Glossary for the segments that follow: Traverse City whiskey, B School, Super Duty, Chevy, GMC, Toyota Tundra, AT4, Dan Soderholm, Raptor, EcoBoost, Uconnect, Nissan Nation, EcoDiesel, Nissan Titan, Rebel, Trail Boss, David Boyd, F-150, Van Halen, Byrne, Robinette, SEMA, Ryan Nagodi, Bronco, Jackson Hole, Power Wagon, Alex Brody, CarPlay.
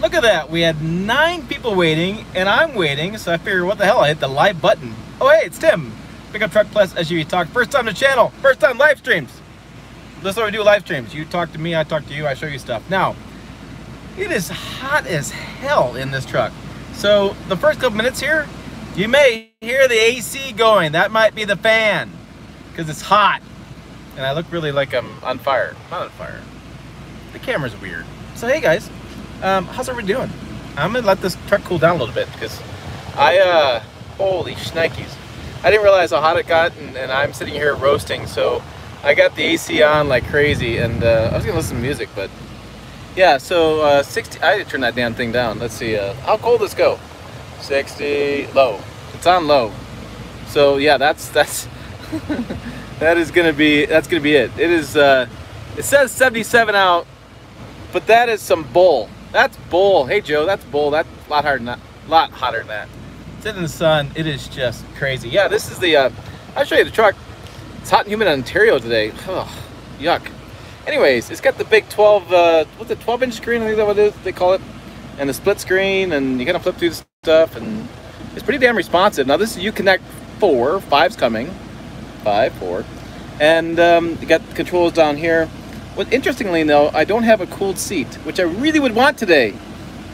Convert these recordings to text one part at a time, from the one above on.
Look at that, we had 9 people waiting, and I'm waiting, so I figured what the hell, I hit the live button. Oh hey, it's Tim, Pickup Truck Plus SUV Talk, first time to the channel, first time live streams. That's what we do, live streams. You talk to me, I talk to you, I show you stuff. Now, it is hot as hell in this truck. So the first couple minutes here, you may hear the AC going. That might be the fan, because it's hot. And I look really like I'm on fire. I'm not on fire. The camera's weird. So hey guys, how's everybody doing? I'm gonna let this truck cool down a little bit, because I, holy shnikes. I didn't realize how hot it got, and I'm sitting here roasting, so I got the AC on like crazy, and I was gonna listen to music, but yeah, so 60, I had to turn that damn thing down. Let's see, how cold does this go? 60, low. It's on low. So yeah, that's that's gonna be it. It is it says 77 out, but that is some bull. That's bull. Hey Joe, that's bull. That's a lot harder than that. A lot hotter than that. Sit in the sun, it is just crazy. Yeah, this is the I'll show you the truck. It's hot and humid in Ontario today. Oh, yuck. Anyways, it's got the big 12, what's it, 12-inch screen, I think that's what it is, they call it, and the split screen, and you kind of flip through the stuff, and it's pretty damn responsive. Now this is Uconnect 4, 5's coming, 5, 4, and you got the controls down here. Well, interestingly though, I don't have a cooled seat, which I really would want today.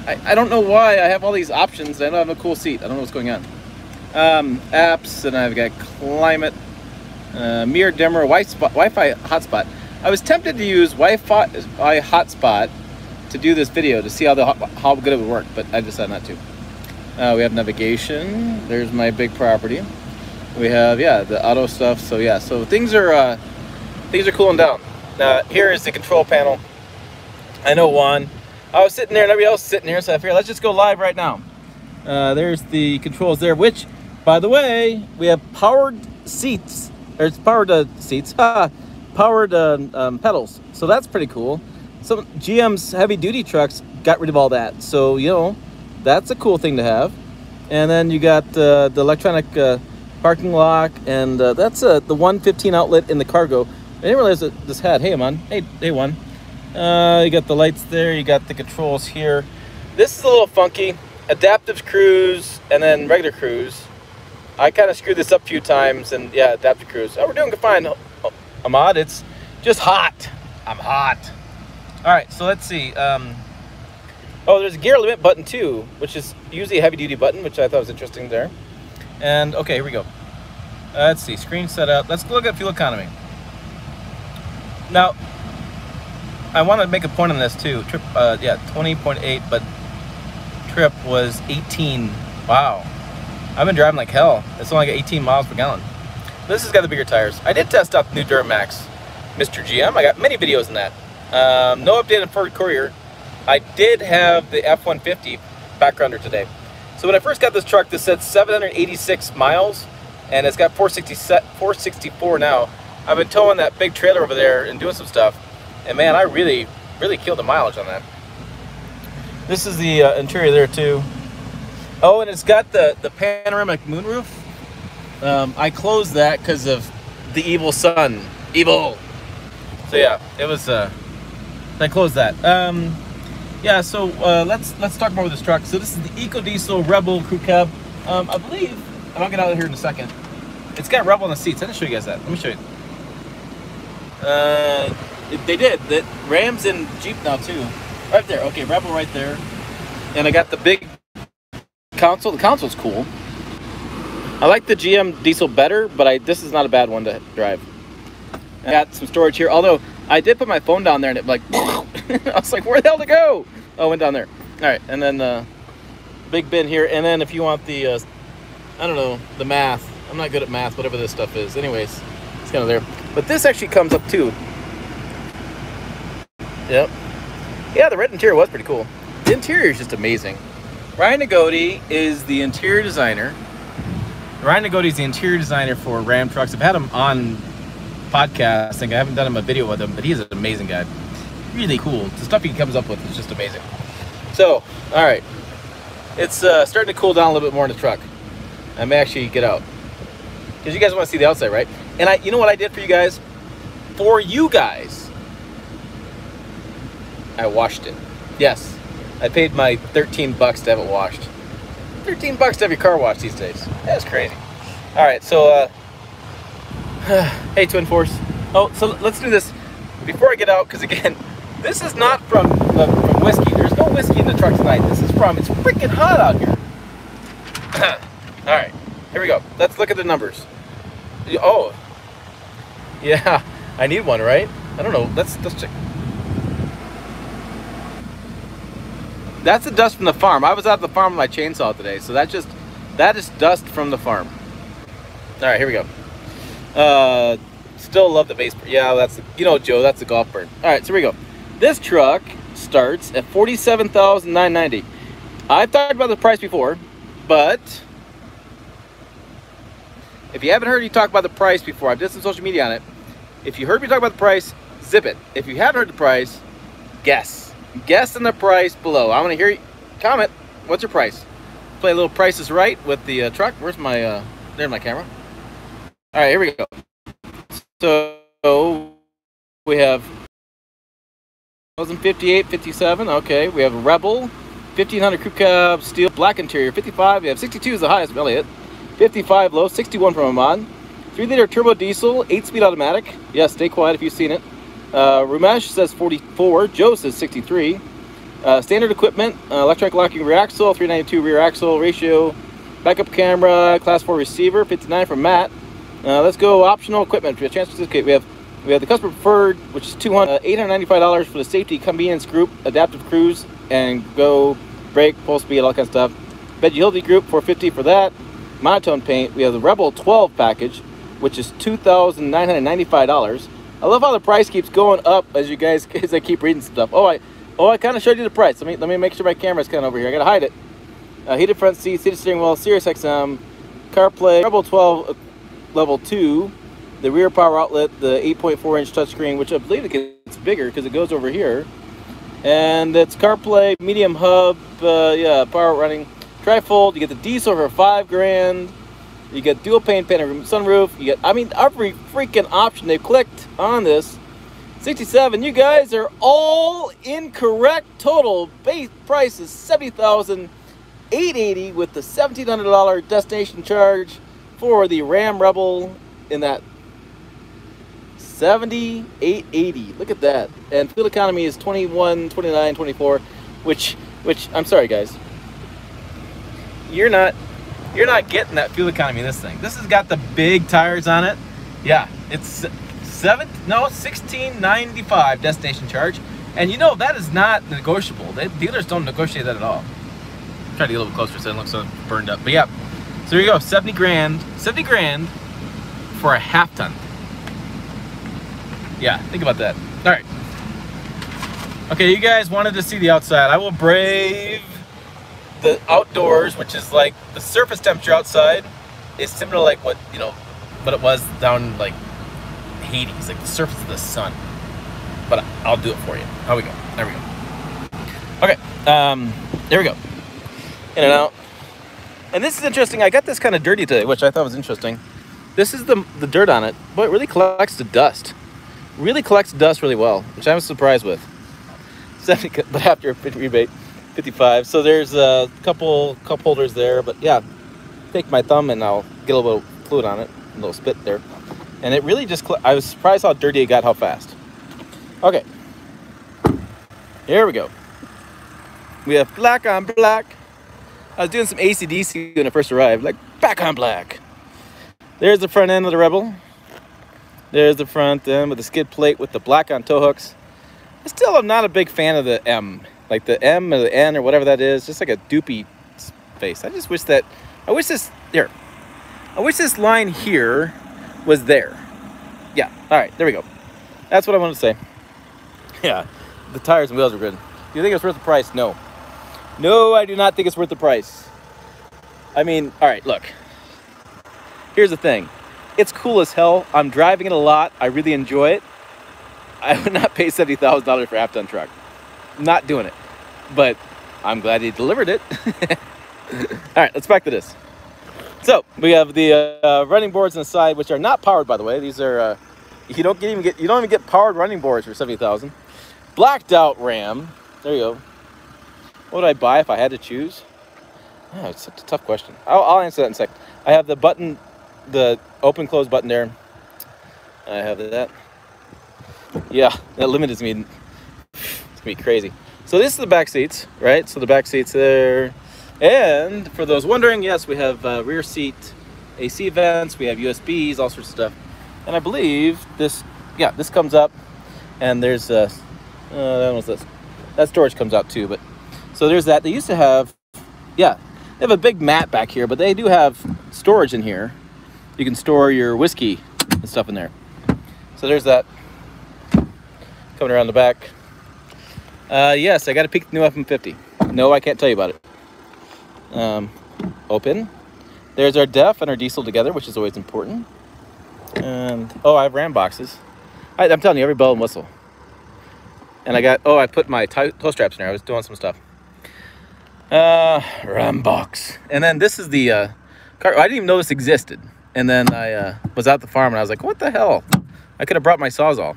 I don't know why, I have all these options, and I don't have a cool seat, I don't know what's going on. Apps, and I've got climate, mirror dimmer, Wi-Fi hotspot. I was tempted to use Wi-Fi hotspot to do this video to see how good it would work, but I decided not to. We have navigation. There's my big property. We have, yeah, the auto stuff. So yeah, so things are cooling down. Here is the control panel. I know one. I was sitting there and everybody else was sitting here, so I figured let's just go live right now. There's the controls there, which, by the way, we have powered seats. There's powered seats. Powered pedals, so that's pretty cool. Some GM's heavy duty trucks got rid of all that, so you know, that's a cool thing to have. And then you got the electronic parking lock, and that's the 115 outlet in the cargo. I didn't realize that this had, hey man, hey one. You got the lights there, you got the controls here. This is a little funky, adaptive cruise and then regular cruise. I kind of screwed this up a few times, and yeah, adaptive cruise. Oh, we're doing fine. Ahmad, it's just hot. I'm hot. All right, so let's see. Oh, there's a gear limit button too, which is usually a heavy duty button, which I thought was interesting there. And okay, here we go. Let's see, screen setup. Let's look at fuel economy. Now, I want to make a point on this too. Trip, yeah, 20.8, but trip was 18. Wow, I've been driving like hell. It's only like 18 miles per gallon. This has got the bigger tires. I did test out the new Duramax, Mr. GM. I got many videos on that. No update on Ford Courier. I did have the F-150 backgrounder today. So when I first got this truck, this said 786 miles, and it's got 464 now. I've been towing that big trailer over there and doing some stuff, and man, I really, really killed the mileage on that. This is the interior there too. Oh, and it's got the panoramic moonroof. I closed that because of the evil sun. Evil! So yeah, it was, I closed that. Yeah, so let's talk more with this truck. So this is the EcoDiesel Rebel Crew Cab. I believe, and I'll get out of here in a second. It's got Rebel on the seats. I didn't show you guys that. Let me show you. They did. The Ram's in Jeep now too. Right there. Okay, Rebel right there. And I got the big console. The console's cool. I like the GM diesel better, but this is not a bad one to drive. I got some storage here, although I did put my phone down there and it like, I was like, where the hell to go? Oh, it went down there. All right, and then big bin here. And then if you want the, I don't know, the math. I'm not good at math, whatever this stuff is. Anyways, it's kind of there. But this actually comes up too. Yep. Yeah, the red interior was pretty cool. The interior is just amazing. Ryan Nagodi is the interior designer. Ryan Nagodi is the interior designer for Ram trucks. I've had him on podcasting. I haven't done him a video with him, but he's an amazing guy. Really cool. The stuff he comes up with is just amazing. So, all right. It's starting to cool down a little bit more in the truck. I may actually get out. Because you guys want to see the outside, right? And you know what I did for you guys? I washed it. Yes. I paid my 13 bucks to have it washed. 13 bucks to have your car washed these days. That's crazy. All right, so hey, Twin Force. Oh, so let's do this before I get out, because again, this is not from whiskey. There's no whiskey in the truck tonight. This is from, it's freaking hot out here. All right, here we go. Let's look at the numbers. Oh, yeah, I need one, right? I don't know. Let's check. That's the dust from the farm. I was out at the farm with my chainsaw today, so that is dust from the farm. All right, here we go. Still love the base burn. Yeah, that's the, you know, Joe, that's the golf burn. All right, so here we go. This truck starts at $47,990. I've talked about the price before, but if you haven't heard me talk about the price before, I've done some social media on it. If you heard me talk about the price, zip it. If you haven't heard the price, guess. Guess in the price below. I want to hear you comment. What's your price? Play a little Price is Right with the truck. Where's my, there's my camera. All right, here we go. So we have 1,058.57. Okay, we have Rebel, 1,500 crew cab, steel, black interior, 55. We have 62 is the highest from Elliott. 55 low, 61 from Ahmad. 3-liter turbo diesel, 8-speed automatic. Yeah, stay quiet if you've seen it. Rumesh says 44. Joe says 63. Standard equipment, electronic locking rear axle, 392 rear axle ratio, backup camera, class 4 receiver, 59 from Matt. Let's go optional equipment. We have chance to participate. We have the customer preferred, which is $895 for the safety convenience group, adaptive cruise, and go brake, pull speed, all that kind of stuff. Veggie Hildy group, $450 for that. Monotone paint. We have the Rebel 12 package, which is $2,995. I love how the price keeps going up as you guys, as I keep reading stuff. Oh I kind of showed you the price. Let me make sure my camera's kind of over here. I gotta hide it. Heated front seats, heated steering wheel, Sirius XM, CarPlay, Rebel 12 level 2, the rear power outlet, the 8.4-inch touchscreen, which I believe it gets bigger because it goes over here, and it's CarPlay, medium hub, yeah, power running. Trifold, you get the diesel for $5 grand. You get dual painted sunroof. You get, I mean, every freaking option they've clicked on this. 67. You guys are all incorrect. Total base price is $70,880 with the $1,700 destination charge for the Ram Rebel in that. $78.80. Look at that. And fuel economy is 21, 29, 24, which I'm sorry, guys. You're not getting that fuel economy in this thing. This has got the big tires on it. Yeah, it's $16.95 destination charge, and you know that is not negotiable. The dealers don't negotiate that at all. Try to get a little closer so it looks so burned up. But yeah, so here you go, $70 grand for a half ton. Yeah, think about that. All right. Okay, you guys wanted to see the outside. I will brave the outdoors, which is like the surface temperature outside is similar to like what, you know, what it was down like Hades, like the surface of the sun, but I'll do it for you. How we go, there we go. Okay, there we go, in and out. And this is interesting. I got this kind of dirty today, which I thought was interesting. This is the dirt on it, but it really collects the dust, really well, which I was surprised with. 70, but after a rebate. 55. So there's a couple cup holders there, but yeah, take my thumb and I'll get a little fluid on it, a little spit there, and it really just, I was surprised how dirty it got, how fast. Okay, here we go. We have black on black. I was doing some ACDC when I first arrived, like black on black. There's the front end of the Rebel. There's the front end with the skid plate with the black on tow hooks. I still am not a big fan of the M. Like the M or the N or whatever that is, just like a doopy face. I just wish that, I wish this, here. I wish this line here was there. Yeah, all right, there we go. That's what I wanted to say. Yeah, the tires and wheels are good. Do you think it's worth the price? No. No, I do not think it's worth the price. I mean, all right, look. Here's the thing. It's cool as hell. I'm driving it a lot. I really enjoy it. I would not pay $70,000 for a half-ton truck. Not doing it, but I'm glad he delivered it. All right, let's back to this. So we have the running boards on the side, which are not powered, by the way. These are you don't even get powered running boards for $70,000. Blacked out Ram. There you go. What would I buy if I had to choose? Oh, it's such a tough question. I'll answer that in a sec. I have the button, the open close button there. I have that. Yeah, that limits me. It's gonna be crazy. So this is the back seats, right? So the back seats there. And for those wondering, yes, we have rear seat AC vents, we have USBs, all sorts of stuff. And I believe this, yeah, this comes up, and there's that was this. That storage comes up too, but so there's that. They used to have, yeah, they have a big mat back here, but they do have storage in here. You can store your whiskey and stuff in there. So there's that coming around the back. Yes, I got to peek at the new F-150. No, I can't tell you about it. Open. There's our DEF and our diesel together, which is always important. And oh, I have Ram boxes. I'm telling you, every bell and whistle. And I got, oh, I put my toe straps in there. I was doing some stuff. Ram box. And then this is the car. I didn't even know this existed. And then I was out the farm and I was like, what the hell? I could have brought my Sawzall. All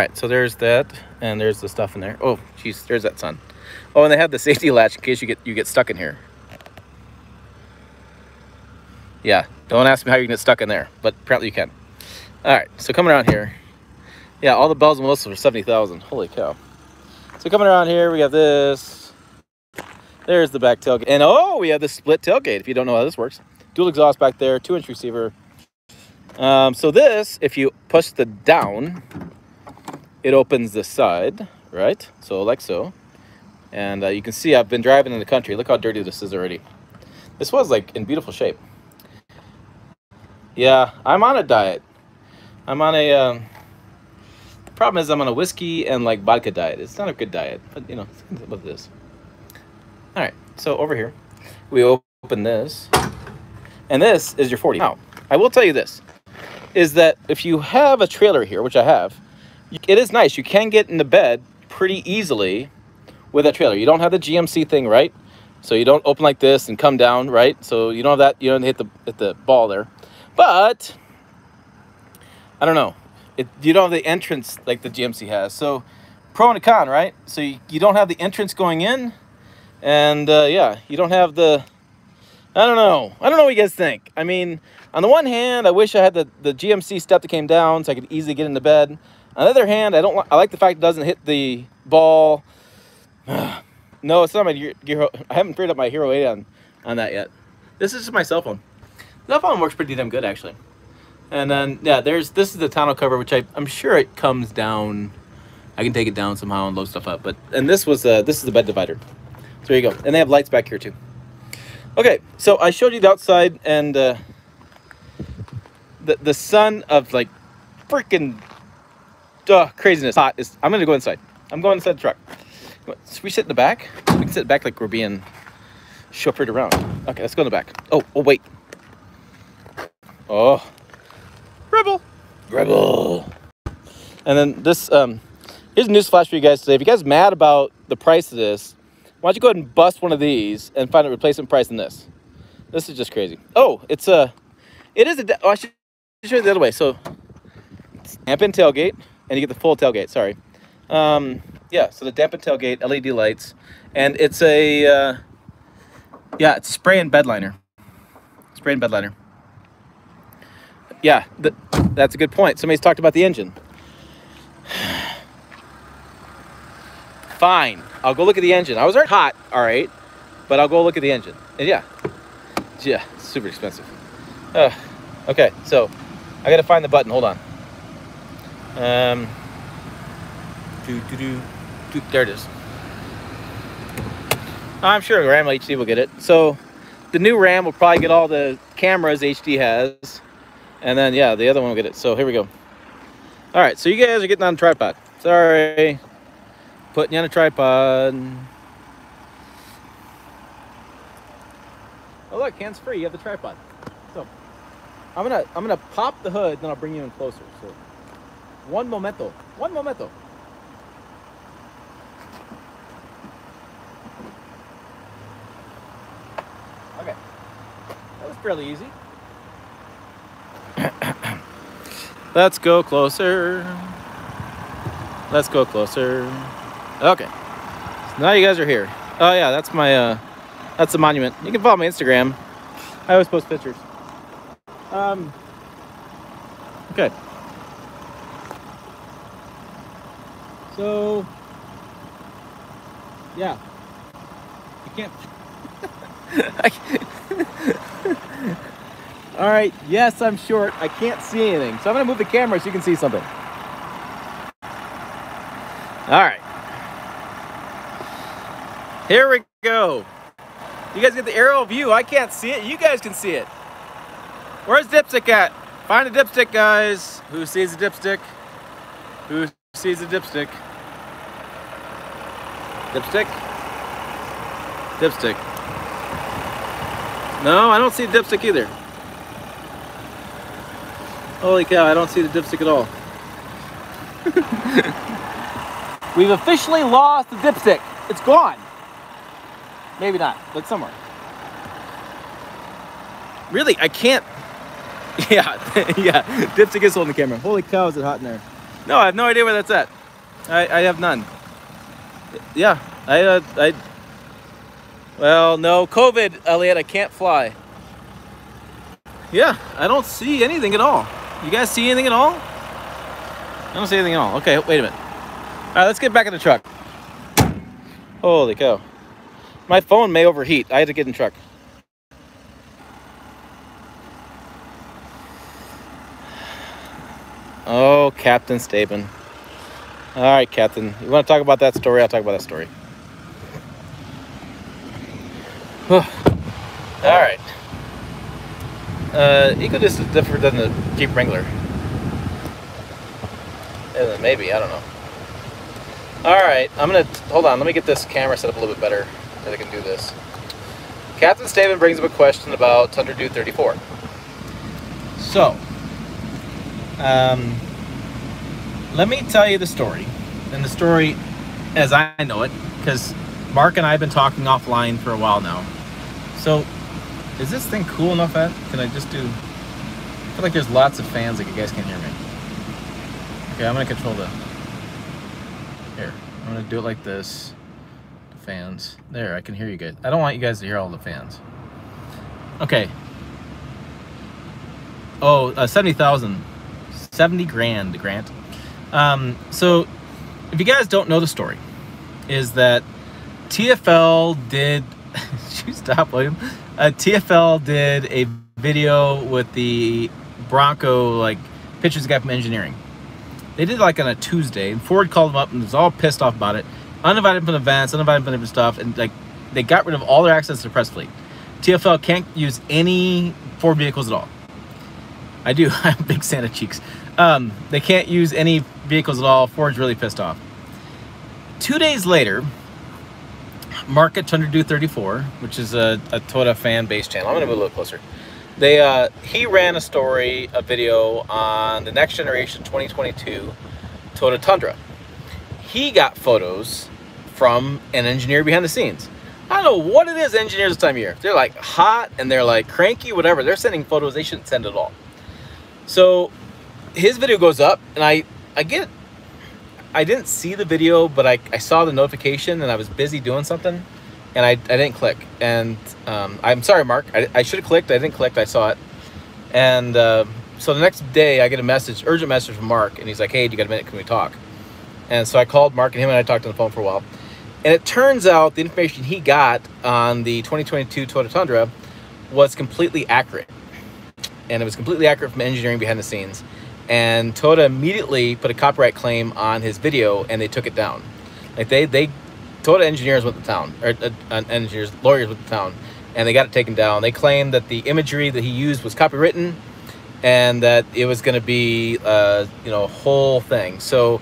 right, so there's that, and there's the stuff in there. Oh, geez, there's that sun. Oh, and they have the safety latch in case you get stuck in here. Yeah, don't ask me how you can get stuck in there, but apparently you can. All right, so coming around here. Yeah, all the bells and whistles are $70,000. Holy cow. So coming around here, we have this. There's the back tailgate. And oh, we have the split tailgate, if you don't know how this works. Dual exhaust back there, 2-inch receiver. So this, if you push the down, it opens the side, right? So like so. And you can see I've been driving in the country. Look how dirty this is already. This was like in beautiful shape. Yeah, I'm on a diet. I'm on a... problem is I'm on a whiskey and like vodka diet. It's not a good diet, but you know, think about this. All right, so over here, we open this, and this is your 40. Now, I will tell you this, is that if you have a trailer here, which I have, it is nice. You can get into bed pretty easily with a trailer. You don't have the GMC thing, right? So you don't open like this and come down, right? So you don't have that, you don't hit the ball there. But, I don't know. You don't have the entrance like the GMC has. So pro and a con, right? So you don't have the entrance going in. And yeah, you don't have the, I don't know. I don't know what you guys think. I mean, on the one hand, I wish I had the GMC step that came down so I could easily get into bed. On the other hand, I like the fact it doesn't hit the ball. No, it's not my Hero. I haven't figured out my Hero 8 on that yet. This is just my cell phone. That phone works pretty damn good, actually. And then, yeah, this is the tonneau cover, which I'm sure it comes down. I can take it down somehow and load stuff up. But, and this is the bed divider. So there you go. And they have lights back here too. Okay. So I showed you the outside and, the sun of like freaking craziness. Hot is, I'm going to go inside. I'm going inside the truck. Should we sit in the back? We can sit back like we're being chauffeured around. Okay. Let's go in the back. Oh, wait. Oh. Rebel. And then this, here's a news flash for you guys today. If you guys are mad about the price of this, why don't you go ahead and bust one of these and find a replacement price in this. This is just crazy. Oh, it's a, it is a, oh, I should show you the other way. So, dampen tailgate, and you get the full tailgate, sorry. Yeah, so the dampen tailgate, LED lights, and it's a, yeah, it's spray and bed liner. Spray and bed liner. Yeah, that's a good point. Somebody's talked about the engine. Fine. I'll go look at the engine. I was already hot, all right, but I'll go look at the engine. And yeah, it's super expensive. Okay, so I got to find the button. Hold on. There it is. I'm sure Ram HD will get it. So the new Ram will probably get all the cameras HD has. And then, yeah, the other one will get it. So here we go. All right, so you guys are getting on a tripod. Sorry. Putting you on a tripod. Oh, look, hands free. You have the tripod. So I'm gonna pop the hood, then I'll bring you in closer. So one momento. Okay. That was fairly easy. Let's go closer. Let's go closer. Okay. So now you guys are here. Oh yeah, that's my that's the monument. You can follow my Instagram. I always post pictures. Okay. So yeah. I can't All right, yes, I'm short. I can't see anything. So I'm gonna move the camera so you can see something. All right. Here we go. You guys get the aerial view. I can't see it. You guys can see it. Where's dipstick at? Find a dipstick, guys. Who sees the dipstick? Who sees the dipstick? Dipstick? Dipstick. No, I don't see the dipstick either. Holy cow, I don't see the dipstick at all. We've officially lost the dipstick. It's gone. Maybe not, but somewhere. Really, I can't. Yeah, yeah. Dipstick is holding the camera. Holy cow, is it hot in there? No, I have no idea where that's at. I have none. Yeah, I. Well, no, COVID, Elliot. I can't fly. Yeah, I don't see anything at all. You guys see anything at all? I don't see anything at all. Okay, wait a minute. All right, let's get back in the truck. Holy cow. My phone may overheat. I had to get in the truck. Oh, Captain Staben. All right, Captain. You want to talk about that story? I'll talk about that story. All right. EcoDiesel is different than the Jeep Wrangler. Maybe. I don't know. All right. I'm going to... Hold on. Let me get this camera set up a little bit better. That I can do this. Captain Staben brings up a question about Tundra Dude 34. So, let me tell you the story. And the story as I know it, because Mark and I have been talking offline for a while now. So, is this thing cool enough at? Can I just do... I feel like there's lots of fans that you guys can hear me. Okay, I'm going to control the... Here. I'm going to do it like this. Fans there, I can hear you good. I don't want you guys to hear all the fans. Okay. Oh, 70,000, 70 grand, Grant. So if you guys don't know the story, is that TFL did stop, William. TFL did a video with the Bronco, like pictures of the guy from engineering. They did like on a Tuesday, and Ford called them up and was all pissed off about it. Uninvited from events, uninvited from different stuff, and like they got rid of all their access to the press fleet. TFL can't use any Ford vehicles at all. I do. I'm big Santa cheeks. They can't use any vehicles at all. Ford's really pissed off. 2 days later, Mark at Tundra Do 34, which is a Toyota fan base channel. I'm gonna move a little closer. They he ran a video on the next generation 2022 Toyota Tundra. He got photos from an engineer behind the scenes. I don't know what it is, engineers this time of year. They're like hot and they're like cranky, whatever. They're sending photos they shouldn't send at all. So his video goes up, and I didn't see the video, but I saw the notification, and I was busy doing something, and I didn't click. And I'm sorry, Mark. I should have clicked. I didn't click. I saw it. And so the next day I get a message, urgent message from Mark, and he's like, hey, do you got a minute? Can we talk? And so I called Mark, and him and I talked on the phone for a while. And it turns out the information he got on the 2022 Toyota Tundra was completely accurate. And it was completely accurate from engineering behind the scenes. And Toyota immediately put a copyright claim on his video, and they took it down. Like Toyota engineers went to town, or lawyers went to town, and they got it taken down. They claimed that the imagery that he used was copywritten, and that it was going to be, you know, a whole thing. So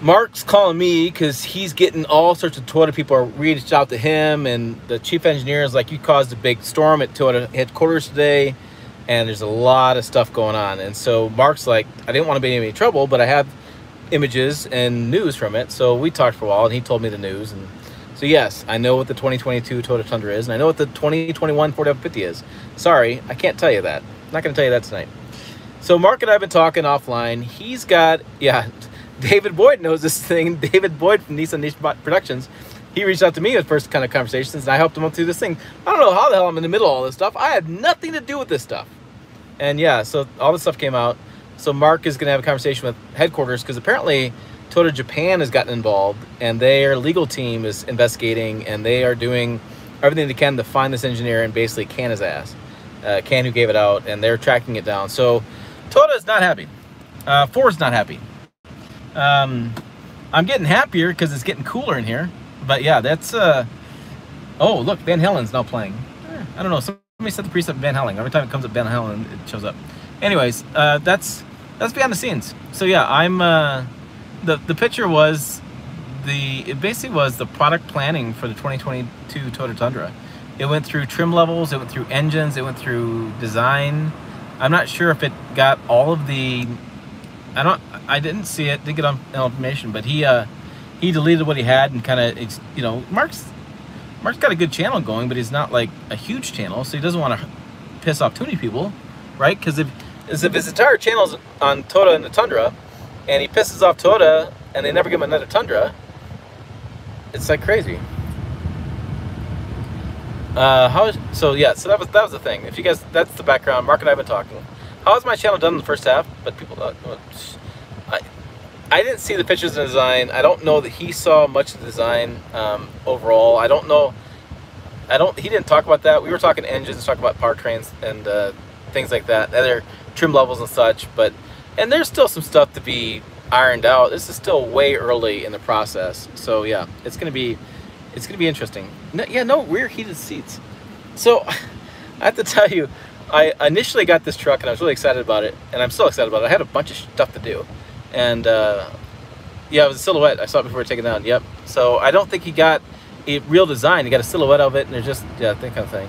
Mark's calling me because he's getting all sorts of Toyota people are reached out to him, and the chief engineer is like, you caused a big storm at Toyota headquarters today, and there's a lot of stuff going on. And so Mark's like, I didn't want to be in any trouble, but I have images and news from it. So we talked for a while, and he told me the news. And so yes, I know what the 2022 Toyota Tundra is, and I know what the 2021 Ford F-150 is. Sorry, I can't tell you that. I'm not going to tell you that tonight. So Mark and I have been talking offline. He's got, yeah... David Boyd knows this thing. David Boyd from Nissan Niche Productions He reached out to me at first kind of conversations, and I helped him through this thing. I don't know how the hell I'm in the middle of all this stuff. I had nothing to do with this stuff. And yeah, so all this stuff came out. So Mark is going to have a conversation with headquarters, because apparently Toyota Japan has gotten involved, and their legal team is investigating, and they are doing everything they can to find this engineer and basically can his ass. Can who gave it out, and they're tracking it down. So Toyota is not happy. Ford's not happy. I'm getting happier because it's getting cooler in here. But yeah, that's oh, look, Van Halen's now playing. I don't know, somebody set the preset of Van Halen. Every time it comes up Van Halen, it shows up. Anyways, that's behind the scenes. So yeah, I'm the picture was it basically was the product planning for the 2022 Toyota Tundra. It went through trim levels, it went through engines, it went through design. I'm not sure if it got all of the, I didn't see it, didn't get on information, but he deleted what he had and kind of, you know, Mark's got a good channel going, but he's not like a huge channel, so he doesn't want to piss off too many people, right? Because if his entire channel's on Toyota and the Tundra, and he pisses off Toyota and they never give him another Tundra, it's like crazy. So that was the thing. If you guys, that's the background. Mark and I have been talking. How has my channel done in the first half? But people thought, well, I didn't see the pictures and design. I don't know that he saw much of the design overall. I don't know. He didn't talk about that. We were talking engines, talking about powertrains and things like that, other trim levels and such. But and there's still some stuff to be ironed out. This is still way early in the process. So yeah, it's gonna be interesting. No, yeah, no rear heated seats. So I have to tell you, I initially got this truck and I was really excited about it, and I'm still excited about it. I had a bunch of stuff to do. And yeah, it was a silhouette. I saw it before taking it down. Yep. So I don't think he got a real design. He got a silhouette of it, and there's just, yeah, that kind of thing.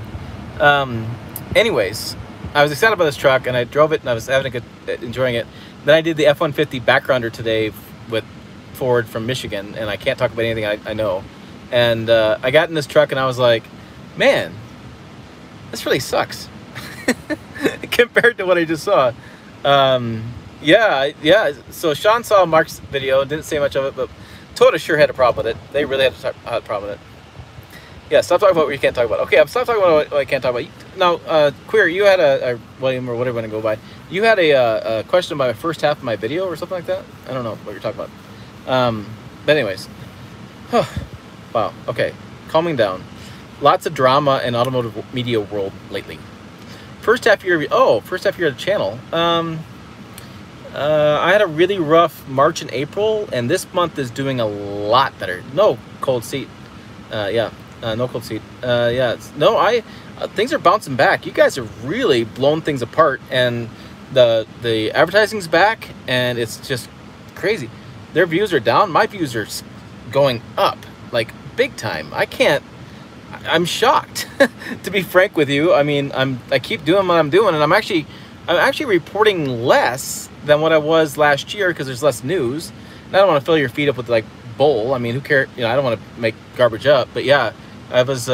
Anyways, I was excited about this truck, and I drove it, and I was having a good, enjoying it. Then I did the F-150 backgrounder today with Ford from Michigan, and I can't talk about anything I know. And I got in this truck, and I was like, man, this really sucks compared to what I just saw. Yeah. So Sean saw Mark's video, didn't say much of it, but Toyota sure had a problem with it. They really had a problem with it. Yeah, stop talking about what you can't talk about. Okay, I'm stop talking about what I can't talk about. Now, Queer, you had a William or whatever you want to go by. You had a question about the first half of my video or something like that. I don't know what you're talking about. But anyways, wow. Okay, calming down. Lots of drama in automotive media world lately. First half year of the channel. I had a really rough March and April, and this month is doing a lot better. No cold seat. No cold seat. Things are bouncing back. You guys have really blown things apart, and the advertising's back, and it's just crazy. Their views are down. My views are going up, like big time. I'm shocked, to be frank with you. I mean, I keep doing what I'm doing, and I'm actually reporting less than what I was last year because there's less news. And I don't want to fill your feed up with like bowl. I mean, who cares? You know, I don't want to make garbage up. But yeah, I was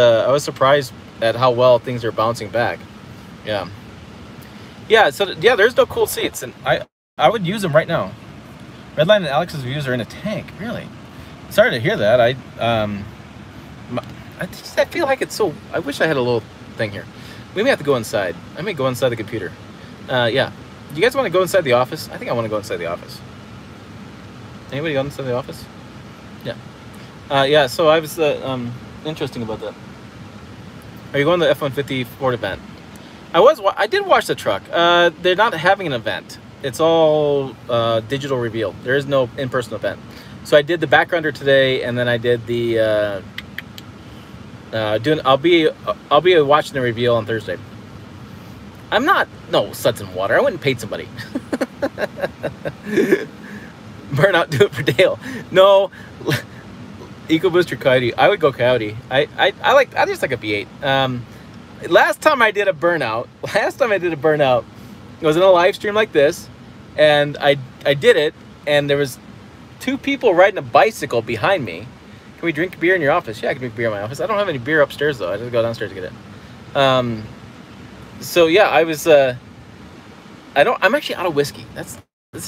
surprised at how well things are bouncing back. Yeah. So yeah, there's no cool seats, and I would use them right now. Redline and Alex's views are in a tank. Really, sorry to hear that. I feel like it's so. I wish I had a little thing here. We may have to go inside. I may go inside the computer. Yeah. You guys want to go inside the office? I think I want to go inside the office. Anybody go inside the office? Yeah. Yeah, so I was interesting about that. Are you going to the F-150 Ford event? I did watch the truck. They're not having an event. It's all digital reveal. There is no in-person event. So I did the backgrounder today, and then I did the I'll be watching the reveal on Thursday. I'm not, no, suds and water. I wouldn't pay somebody. Burnout, do it for Dale. No, EcoBoost or Coyote. I would go Coyote. I just like a V8. Last time I did a burnout, it was in a live stream like this, and I did it, and there was two people riding a bicycle behind me. Can we drink beer in your office? Yeah, I can drink beer in my office. I don't have any beer upstairs, though. I just go downstairs to get it. So yeah, I'm actually out of whiskey. This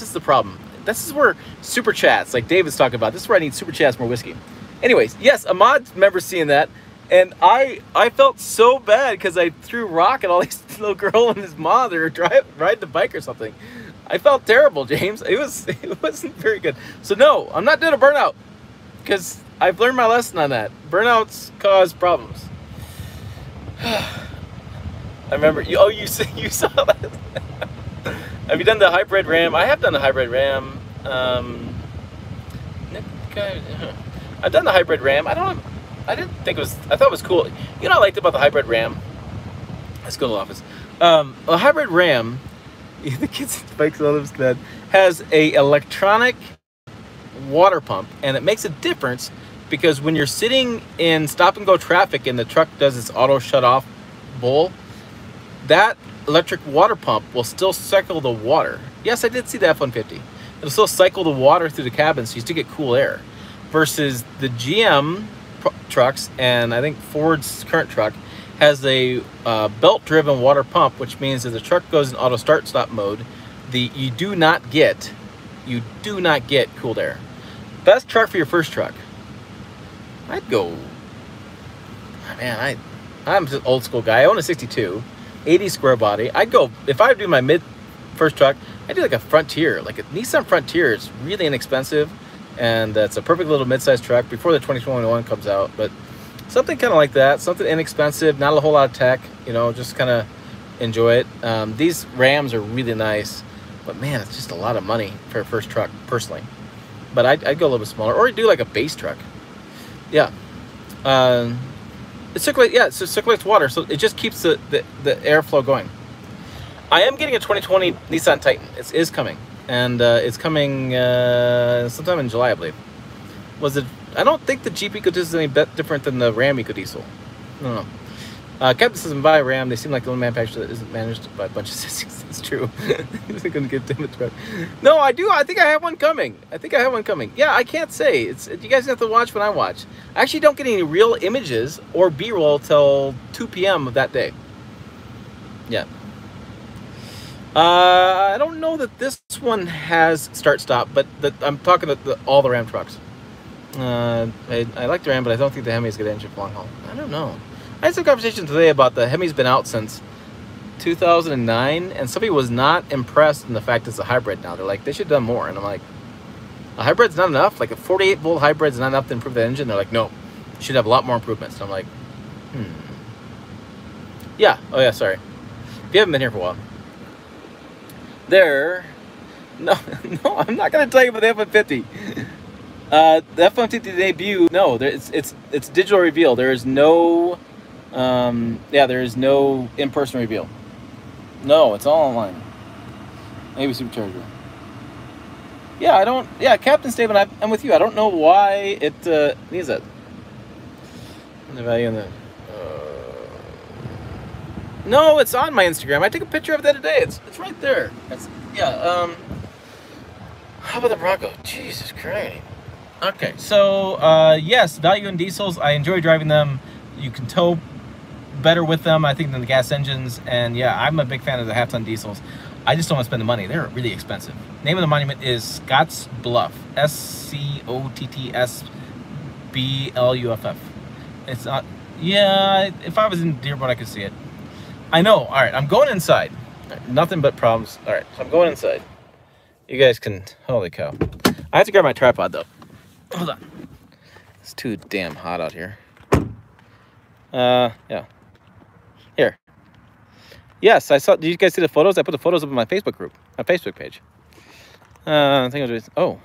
is the problem. This is where super chats, like David's talking about, this is where I need super chats, more whiskey. Anyways, yes, Ahmad remembers seeing that, and I felt so bad because I threw rock at all these little girl and his mom that were ride the bike or something. I felt terrible, James. It wasn't very good. So no, I'm not doing a burnout because I've learned my lesson on that. Burnouts cause problems. I remember. Oh, you saw that. Have you done the hybrid Ram? I have done the hybrid Ram. I've done the hybrid Ram. I didn't think it was. I thought it was cool. You know what I liked about the hybrid Ram? Let's go to the office. A hybrid Ram. The kids bikes all of that has a electronic water pump, and it makes a difference because when you're sitting in stop and go traffic and the truck does its auto shut off bowl, that electric water pump will still cycle the water. Yes, I did see the F-150. It'll still cycle the water through the cabin, so you still get cool air. Versus the GM trucks, and I think Ford's current truck, has a belt-driven water pump, which means if the truck goes in auto start-stop mode, you do not get cooled air. Best truck for your first truck. I'd go, man, I'm just an old school guy. I own a 62. 80 square body. I'd go, if I do my first truck, I'd do like a Frontier, like a Nissan Frontier. It's really inexpensive, and that's a perfect little mid-sized truck before the 2021 comes out. But something kind of like that, something inexpensive, not a whole lot of tech, you know, just kind of enjoy it. These Rams are really nice, but man, it's just a lot of money for a first truck, personally. But I'd go a little bit smaller, or I'd do like a base truck. Yeah. It circulates water, so it just keeps the airflow going. I am getting a 2020 Nissan Titan. It is coming, and it's coming sometime in July, I believe. I don't think the Jeep EcoDiesel is any different than the Ram EcoDiesel. No. Captain doesn't buy Ram. They seem like the only manufacturer that isn't managed by a bunch of sissies. It's true. No, I do. I think I have one coming. Yeah, I can't say. You guys have to watch when I watch. I actually don't get any real images or B-roll till 2 p.m. of that day. Yeah. I don't know that this one has start-stop, but I'm talking about all the Ram trucks. I like the Ram, but I don't think the Hemi's going to engine for long haul. I don't know. I had some conversation today about the Hemi's been out since 2009, and somebody was not impressed in the fact it's a hybrid now. They're like, they should have done more. And I'm like, a hybrid's not enough? Like a 48-volt hybrid's not enough to improve the engine? They're like, no, you should have a lot more improvements. And I'm like, Yeah. Oh, yeah, sorry. If you haven't been here for a while. No, I'm not going to tell you about the F-150. The F-150 debut, no, it's digital reveal. There is no... there is no in-person reveal. No, it's all online. Maybe Supercharger. Yeah, Captain Statement, I'm with you. I don't know why it needs it. The value in the... No, it's on my Instagram. I took a picture of that today. It's right there. How about the Bronco? Jesus Christ. Okay, so, yes, value in diesels. I enjoy driving them. You can tow better with them, I think, than the gas engines. And yeah, I'm a big fan of the half-ton diesels. I just don't want to spend the money. They're really expensive. Name of the monument is Scott's Bluff. S-C-O-T-T-S-B-L-U-F-F. It's not... Yeah, if I was in Dearborn, I could see it. I know. All right, I'm going inside. Right, nothing but problems. All right, so I'm going inside. You guys can... Holy cow. I have to grab my tripod, though. Hold on. It's too damn hot out here. Yeah. Here. Yes, I saw. Did you guys see the photos? I put the photos up on my Facebook group, my Facebook page. I think it was. Oh,